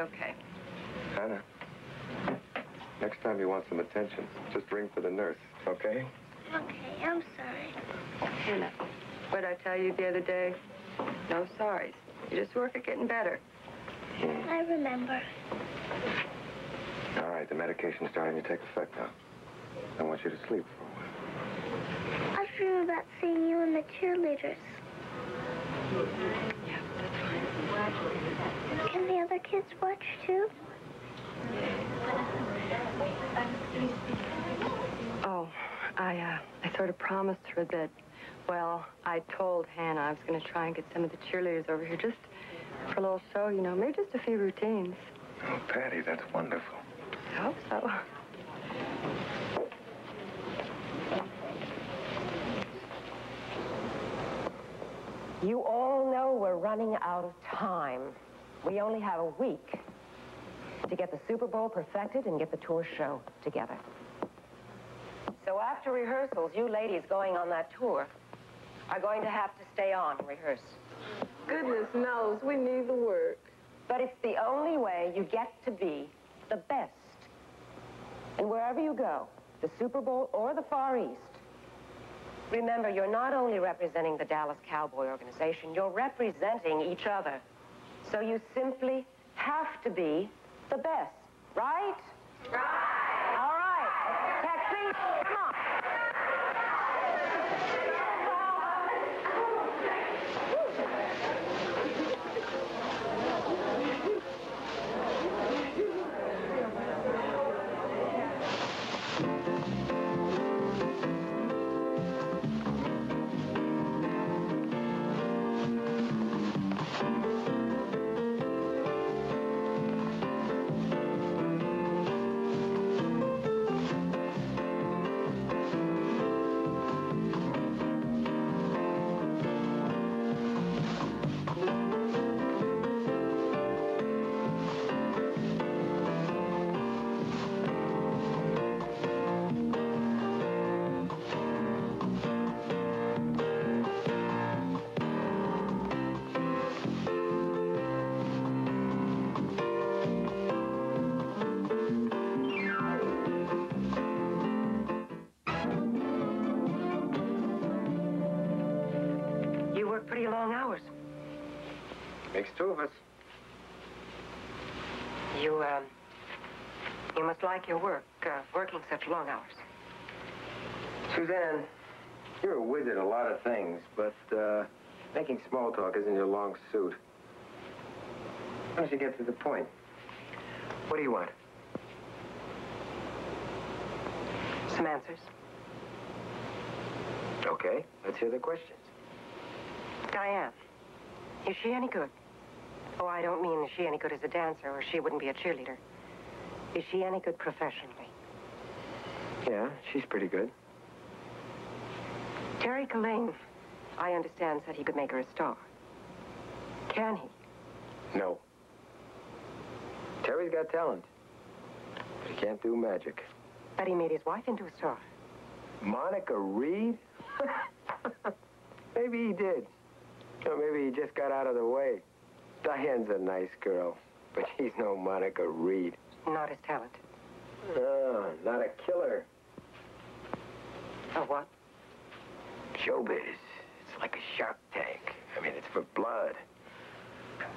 Okay. Hannah, next time you want some attention, just ring for the nurse, okay? Okay, I'm sorry. Hannah, what I tell you the other day? No sorries. You just work at getting better. I remember. All right, the medication's starting to take effect now. I want you to sleep for a while. I dream about seeing you and the cheerleaders. Yeah, that's fine. Can the other kids watch too? Oh, I sort of promised her that, well, I told Hannah I was going to try and get some of the cheerleaders over here just for a little show, you know, maybe just a few routines. Oh, Patty, that's wonderful. I hope so. You all know we're running out of time. We only have a week to get the Super Bowl perfected and get the tour show together. So after rehearsals, you ladies going on that tour are going to have to stay on and rehearse. Goodness knows we need the work. But it's the only way you get to be the best. And wherever you go, the Super Bowl or the Far East, remember, you're not only representing the Dallas Cowboy organization, you're representing each other. So you simply have to be the best, right? Right! All right. Texie, come on. Long hours. Makes two of us. You, you must like your work, working such long hours. Suzanne, you're a wizard at a lot of things, but making small talk isn't your long suit. Why don't you get to the point? What do you want? Some answers. Okay, let's hear the questions. Diane, is she any good? Oh, I don't mean is she any good as a dancer, or she wouldn't be a cheerleader. Is she any good professionally? Yeah, she's pretty good. Terry Killane, I understand, said he could make her a star. Can he? No. Terry's got talent, but he can't do magic. But he made his wife into a star. Monica Reed? Maybe he did. Or maybe he just got out of the way. Diane's a nice girl, but she's no Monica Reed. Not as talented. No, not a killer. A what? Showbiz. It's like a shark tank. I mean, it's for blood.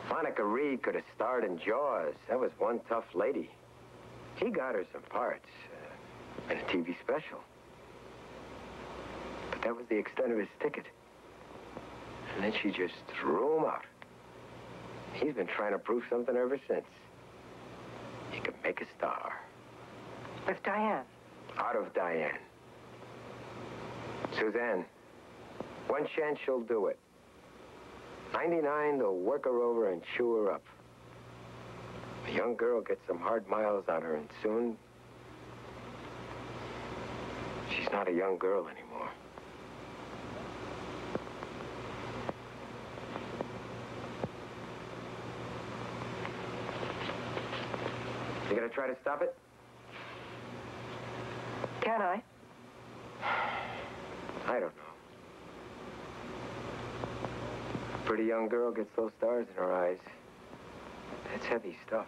Monica Reed could have starred in Jaws. That was one tough lady. He got her some parts in a TV special. But that was the extent of his ticket. And then she just threw him out. He's been trying to prove something ever since. He could make a star. With Diane? Out of Diane. Suzanne, one chance she'll do it. 99, they'll work her over and chew her up. The young girl gets some hard miles on her, and soon... she's not a young girl anymore. You gonna try to stop it? Can I? I don't know. A pretty young girl gets those stars in her eyes. That's heavy stuff.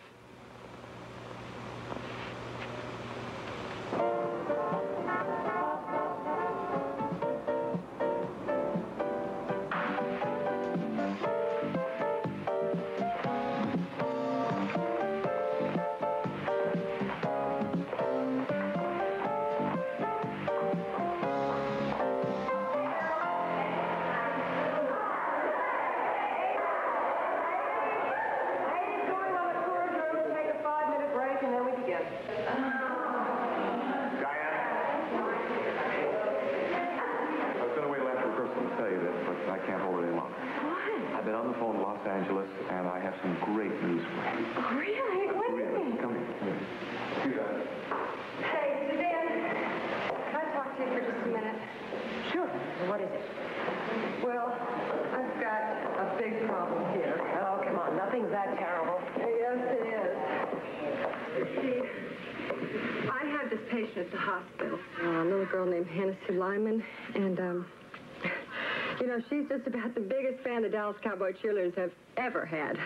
Angeles, and I have some great news for you. Really? What is it? Come in. You got it. Hey, Suzanne. Can I talk to you for just a minute? Sure. What is it? Well, I've got a big problem here. Oh, come on. Nothing's that terrible. Yes, it is. See, I had this patient at the hospital. A little girl named Hennessy Lyman, and, you know, she's just about the biggest fan the Dallas Cowboy cheerleaders have ever had.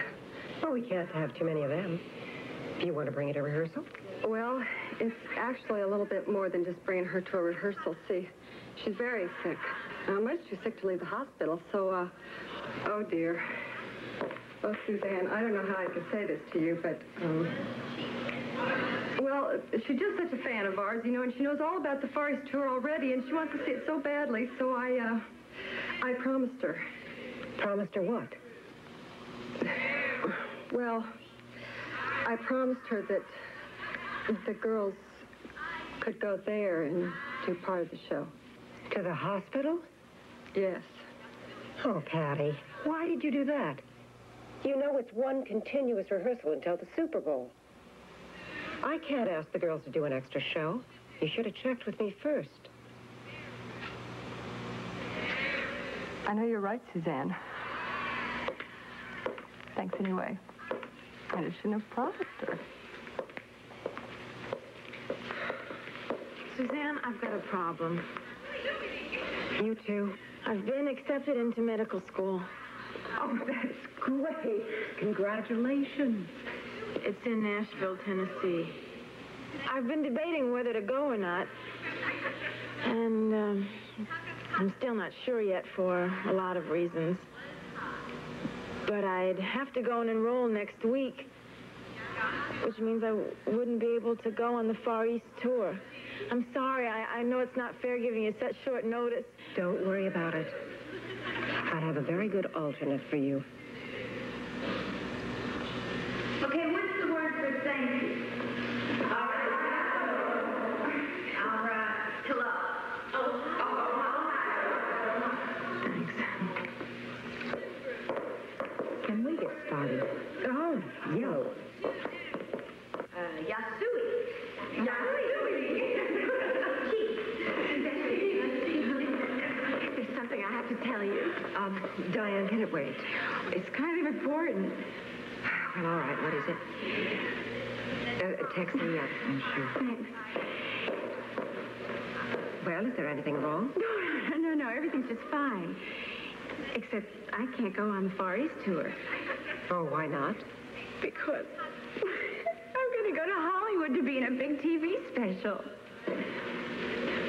Well, we can't have too many of them. Do you want to bring her to rehearsal? Well, it's actually a little bit more than just bringing her to a rehearsal. See, she's very sick. Much too sick to leave the hospital, so, oh, dear. Well, Suzanne, I don't know how I could say this to you, but, well, she's just such a fan of ours, you know, and she knows all about the Far East tour already, and she wants to see it so badly, so I promised her. Promised her what? Well, I promised her that the girls could go there and do part of the show. To the hospital? Yes. Oh, Patty, why did you do that? You know it's one continuous rehearsal until the Super Bowl. I can't ask the girls to do an extra show. You should have checked with me first. I know you're right, Suzanne. Thanks anyway. I just shouldn't have promised her. Suzanne, I've got a problem. You too. I've been accepted into medical school. Oh, that's great. Congratulations. It's in Nashville, Tennessee. I've been debating whether to go or not. And, I'm still not sure yet for a lot of reasons. But I'd have to go and enroll next week, which means I wouldn't be able to go on the Far East tour. I'm sorry. I know it's not fair giving you such short notice. Don't worry about it. I have a very good alternate for you. Okay, what's the word for thank you? All right. All right. Till up. Oh, yo. Yasui. Yasui. There's something I have to tell you. Diane, can it wait? It's kind of important. Well, all right, what is it? Text me up, I'm sure. Thanks. Well, is there anything wrong? No, everything's just fine. Except I can't go on the Far East tour. Oh, why not? Because I'm going to go to Hollywood to be in a big TV special.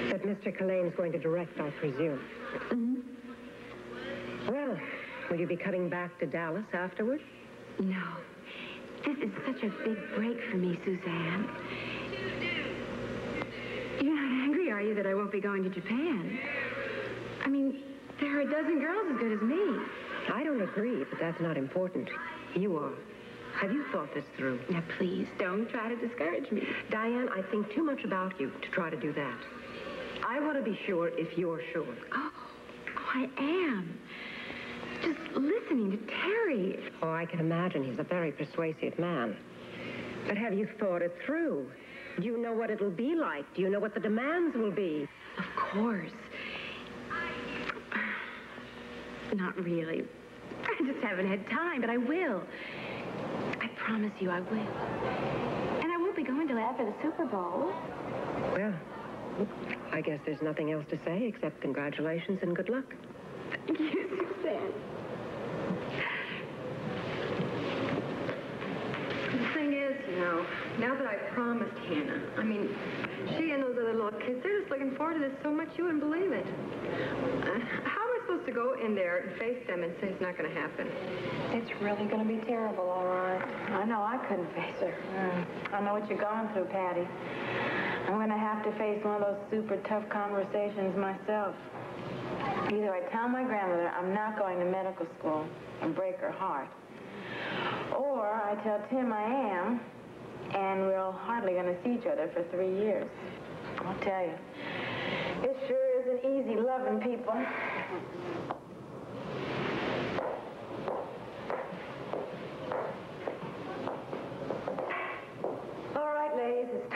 That Mr. Killane's going to direct, I presume. Mm-hmm. Well, will you be coming back to Dallas afterward? No. This is such a big break for me, Suzanne. You're not angry, are you, that I won't be going to Japan? I mean, there are a dozen girls as good as me. I don't agree, but that's not important. You are. Have you thought this through? Now, please, don't try to discourage me. Diane, I think too much about you to try to do that. I want to be sure if you're sure. Oh, I am. Just listening to Terry. Oh, I can imagine he's a very persuasive man. But have you thought it through? Do you know what it'll be like? Do you know what the demands will be? Of course. Not really. I just haven't had time, but I will. I promise you I will. And I won't be going till after the Super Bowl. Well, I guess there's nothing else to say except congratulations and good luck. Thank you, Suzanne. The thing is, you know, now that I promised Hannah, I mean, she and those other little kids, they're just looking forward to this so much you wouldn't believe it. How supposed to go in there and face them and say it's not going to happen? It's really going to be terrible, all right. I know I couldn't face her. I know what you're going through, Patty. I'm going to have to face one of those super tough conversations myself. Either I tell my grandmother I'm not going to medical school and break her heart, or I tell Tim I am, and we're all hardly going to see each other for 3 years. I'll tell you, it sure isn't easy loving people.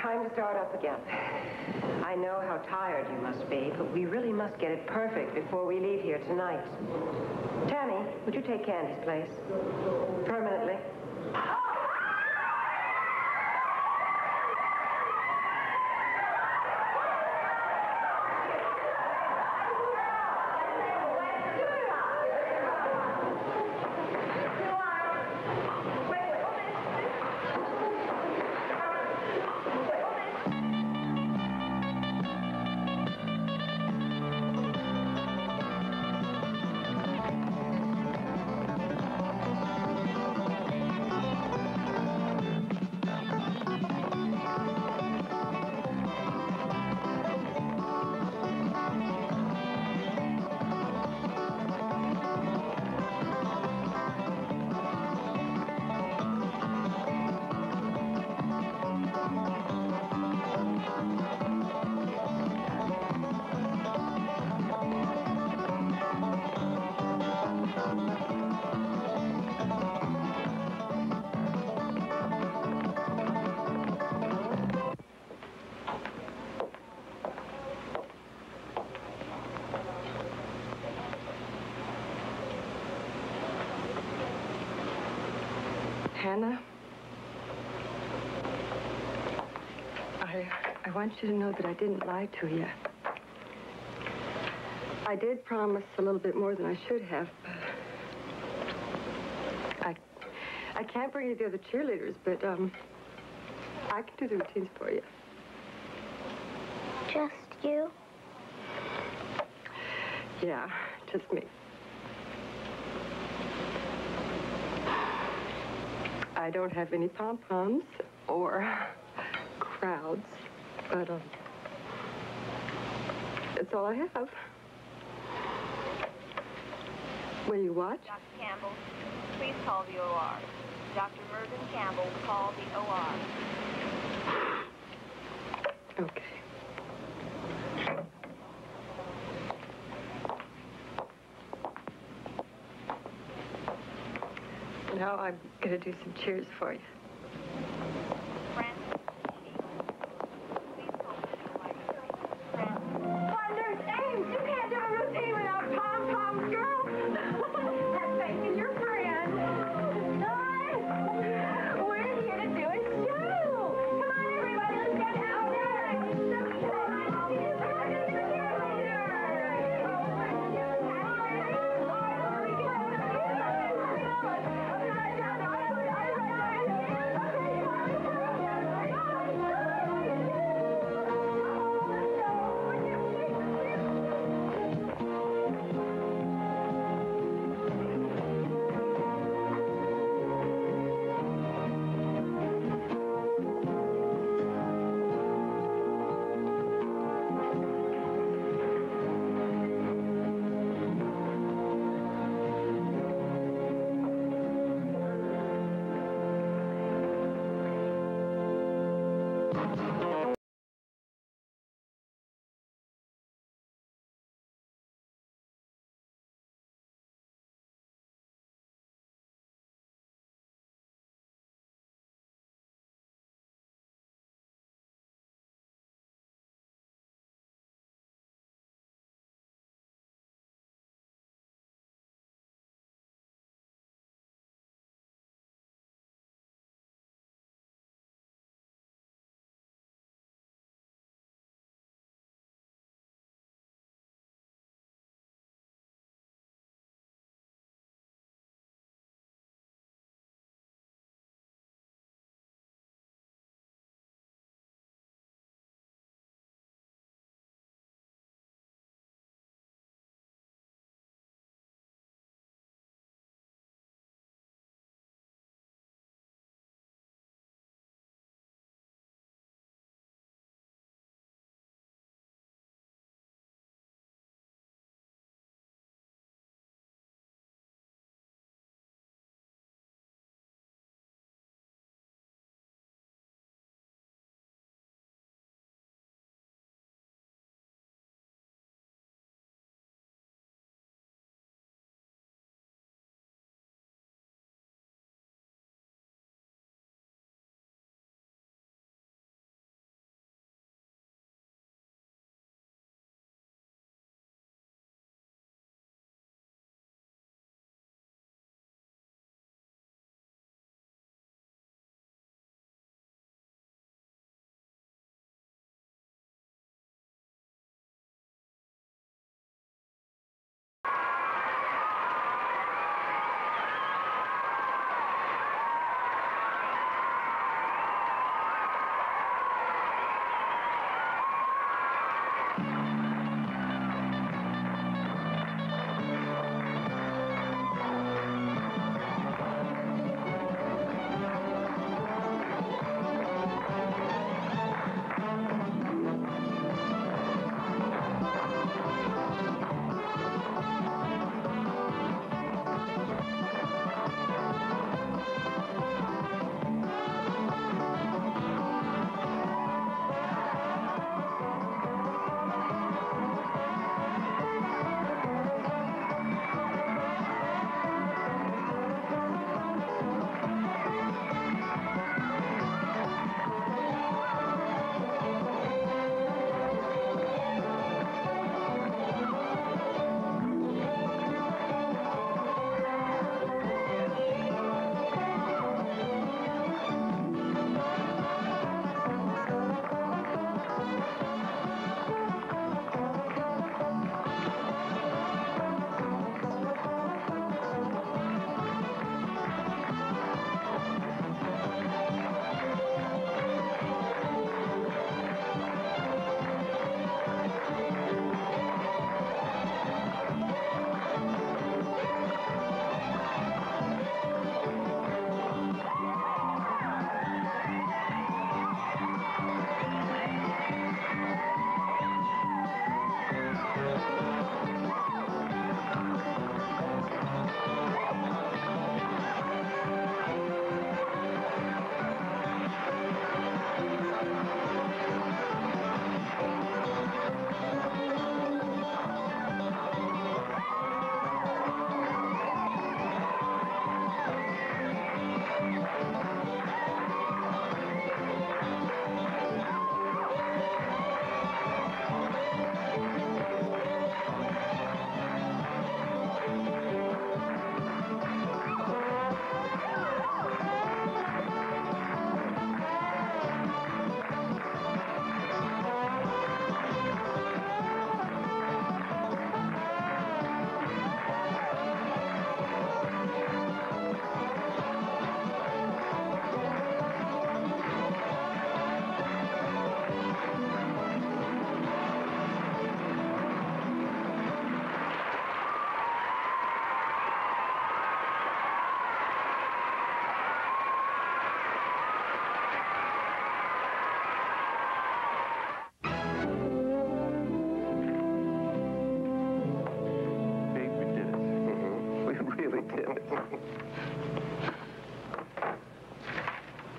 time to start up again. I know how tired you must be, but we really must get it perfect before we leave here tonight. Tammy, would you take Candy's place? Permanently. I want you to know that I didn't lie to you. I did promise a little bit more than I should have, but I can't bring you the other cheerleaders, but I can do the routines for you. Just you? Yeah, just me. I don't have any pom-poms or crowds, but that's all I have. Will you watch? Dr. Campbell, please call the OR. Dr. Mervyn Campbell, call the OR. Okay. Now I'm going to do some cheers for you.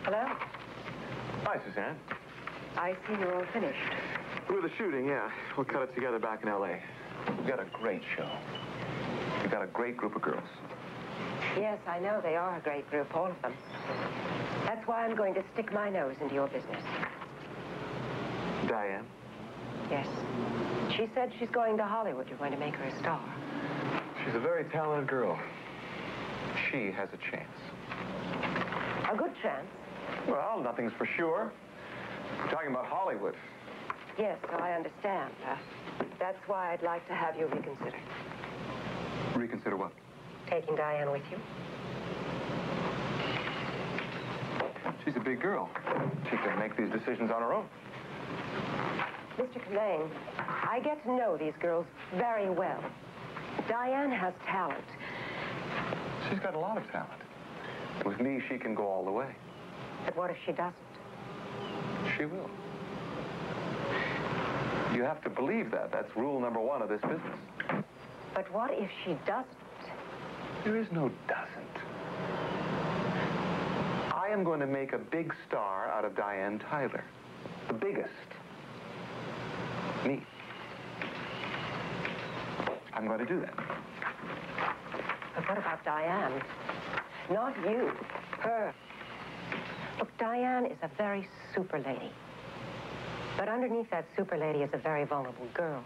Hello? Hi, Suzanne. I see you're all finished. With the shooting, yeah. We'll cut it together back in L.A. We've got a great show. We've got a great group of girls. Yes, I know they are a great group, all of them. That's why I'm going to stick my nose into your business. Diane? Yes. She said she's going to Hollywood. You're going to make her a star. She's a very talented girl. She has a chance. A good chance? Well, nothing's for sure. I'm talking about Hollywood. Yes, so I understand. That's why I'd like to have you reconsider. Reconsider what? Taking Diane with you. She's a big girl. She can make these decisions on her own. Mr. Killian, I get to know these girls very well. Diane has talent. She's got a lot of talent. With me, she can go all the way. But what if she doesn't? She will. You have to believe that. That's rule number one of this business. But what if she doesn't? There is no doesn't. I am going to make a big star out of Diane Tyler. The biggest. Me. I'm going to do that. But what about Diane? Not you. Her. Look, Diane is a very super lady. But underneath that super lady is a very vulnerable girl.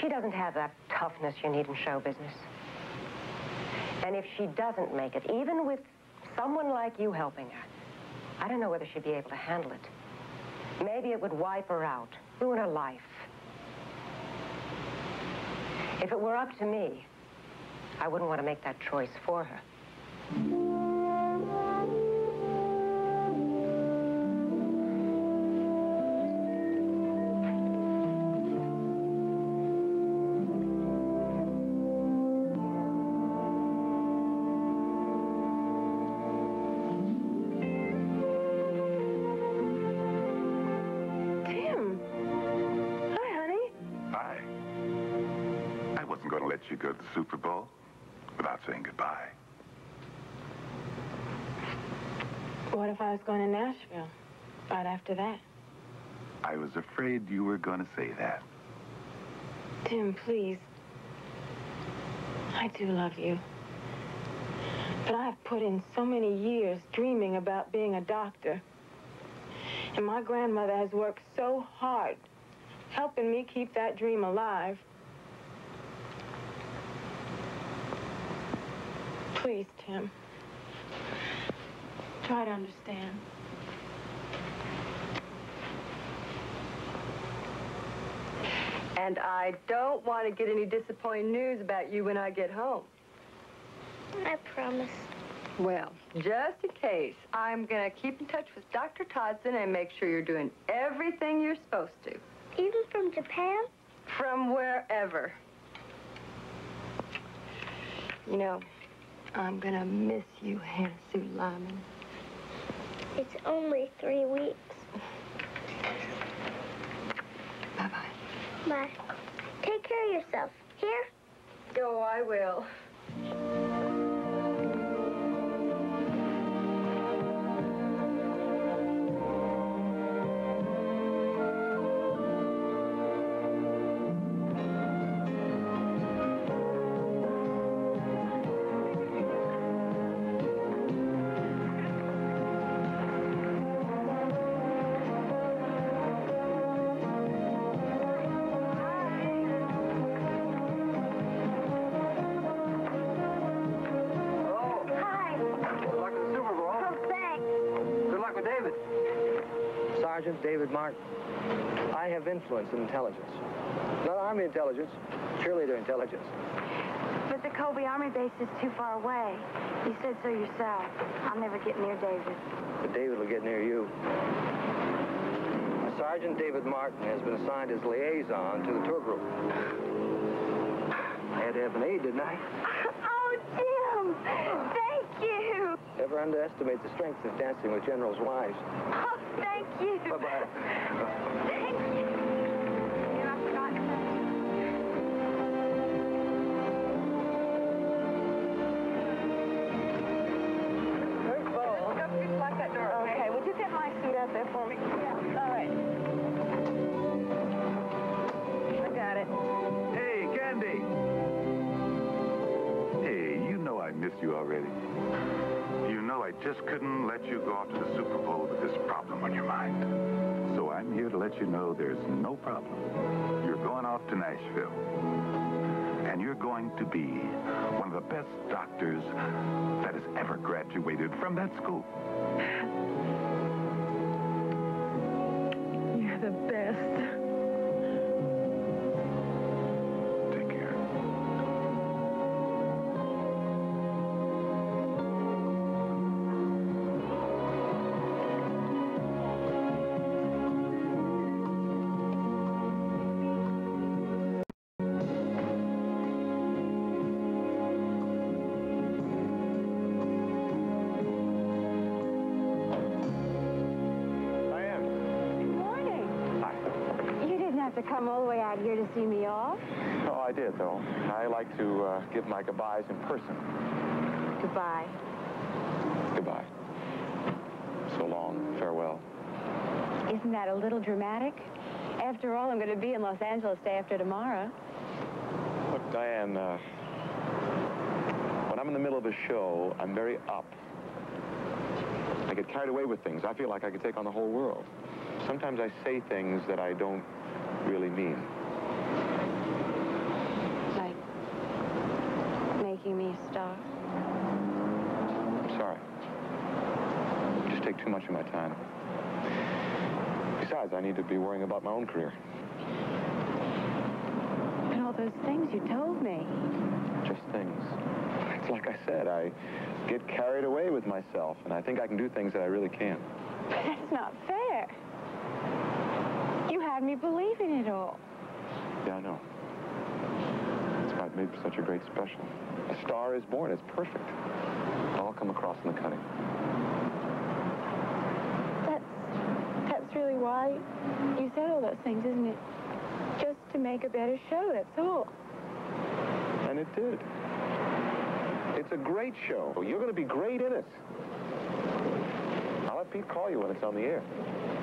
She doesn't have that toughness you need in show business. And if she doesn't make it, even with someone like you helping her, I don't know whether she'd be able to handle it. Maybe it would wipe her out, ruin her life. If it were up to me, I wouldn't want to make that choice for her. You go to the Super Bowl without saying goodbye. What if I was going to Nashville right after that? I was afraid you were going to say that. Tim, please. I do love you. But I've put in so many years dreaming about being a doctor. And my grandmother has worked so hard helping me keep that dream alive. Please, Tim. Try to understand. And I don't want to get any disappointing news about you when I get home. I promise. Well, just in case, I'm going to keep in touch with Dr. Todson and make sure you're doing everything you're supposed to. Even from Japan? From wherever. You know, I'm gonna miss you, Hannah Sue Lyman. It's only 3 weeks. Bye-bye. Bye. Take care of yourself. Here? Oh, I will. David Martin, I have influence and intelligence. Not Army intelligence, cheerleader intelligence. But the Kobe Army base is too far away. You said so yourself. I'll never get near David. But David will get near you. Sergeant David Martin has been assigned as liaison to the tour group. I had to have an aide, didn't I? Oh, Tim! Thank you! Never underestimate the strength of dancing with generals' wives. Oh. Thank you. Bye-bye. Thank you. You know, I forgot. you already. You know, I just couldn't let you go off to the Super Bowl with this problem on your mind. So I'm here to let you know there's no problem. You're going off to Nashville. And you're going to be one of the best doctors that has ever graduated from that school. You're the best. Come all the way out here to see me off? Oh, I did, though. I like to give my goodbyes in person. Goodbye. Goodbye. So long. Farewell. Isn't that a little dramatic? After all, I'm going to be in Los Angeles day after tomorrow. Look, Diane, when I'm in the middle of a show, I'm very up. I get carried away with things. I feel like I could take on the whole world. Sometimes I say things that I don't really mean. Like making me a star? I'm sorry. You just take too much of my time. Besides, I need to be worrying about my own career. But all those things you told me. Just things. It's like I said, I get carried away with myself, and I think I can do things that I really can't. But that's not fair. You had me believe in it all. Yeah, I know. That's why it made such a great special. A Star Is Born. It's perfect. I'll come across in the cutting. That's really why you said all those things, isn't it? Just to make a better show, that's all. And it did. It's a great show. You're going to be great in it. I'll let Pete call you when it's on the air.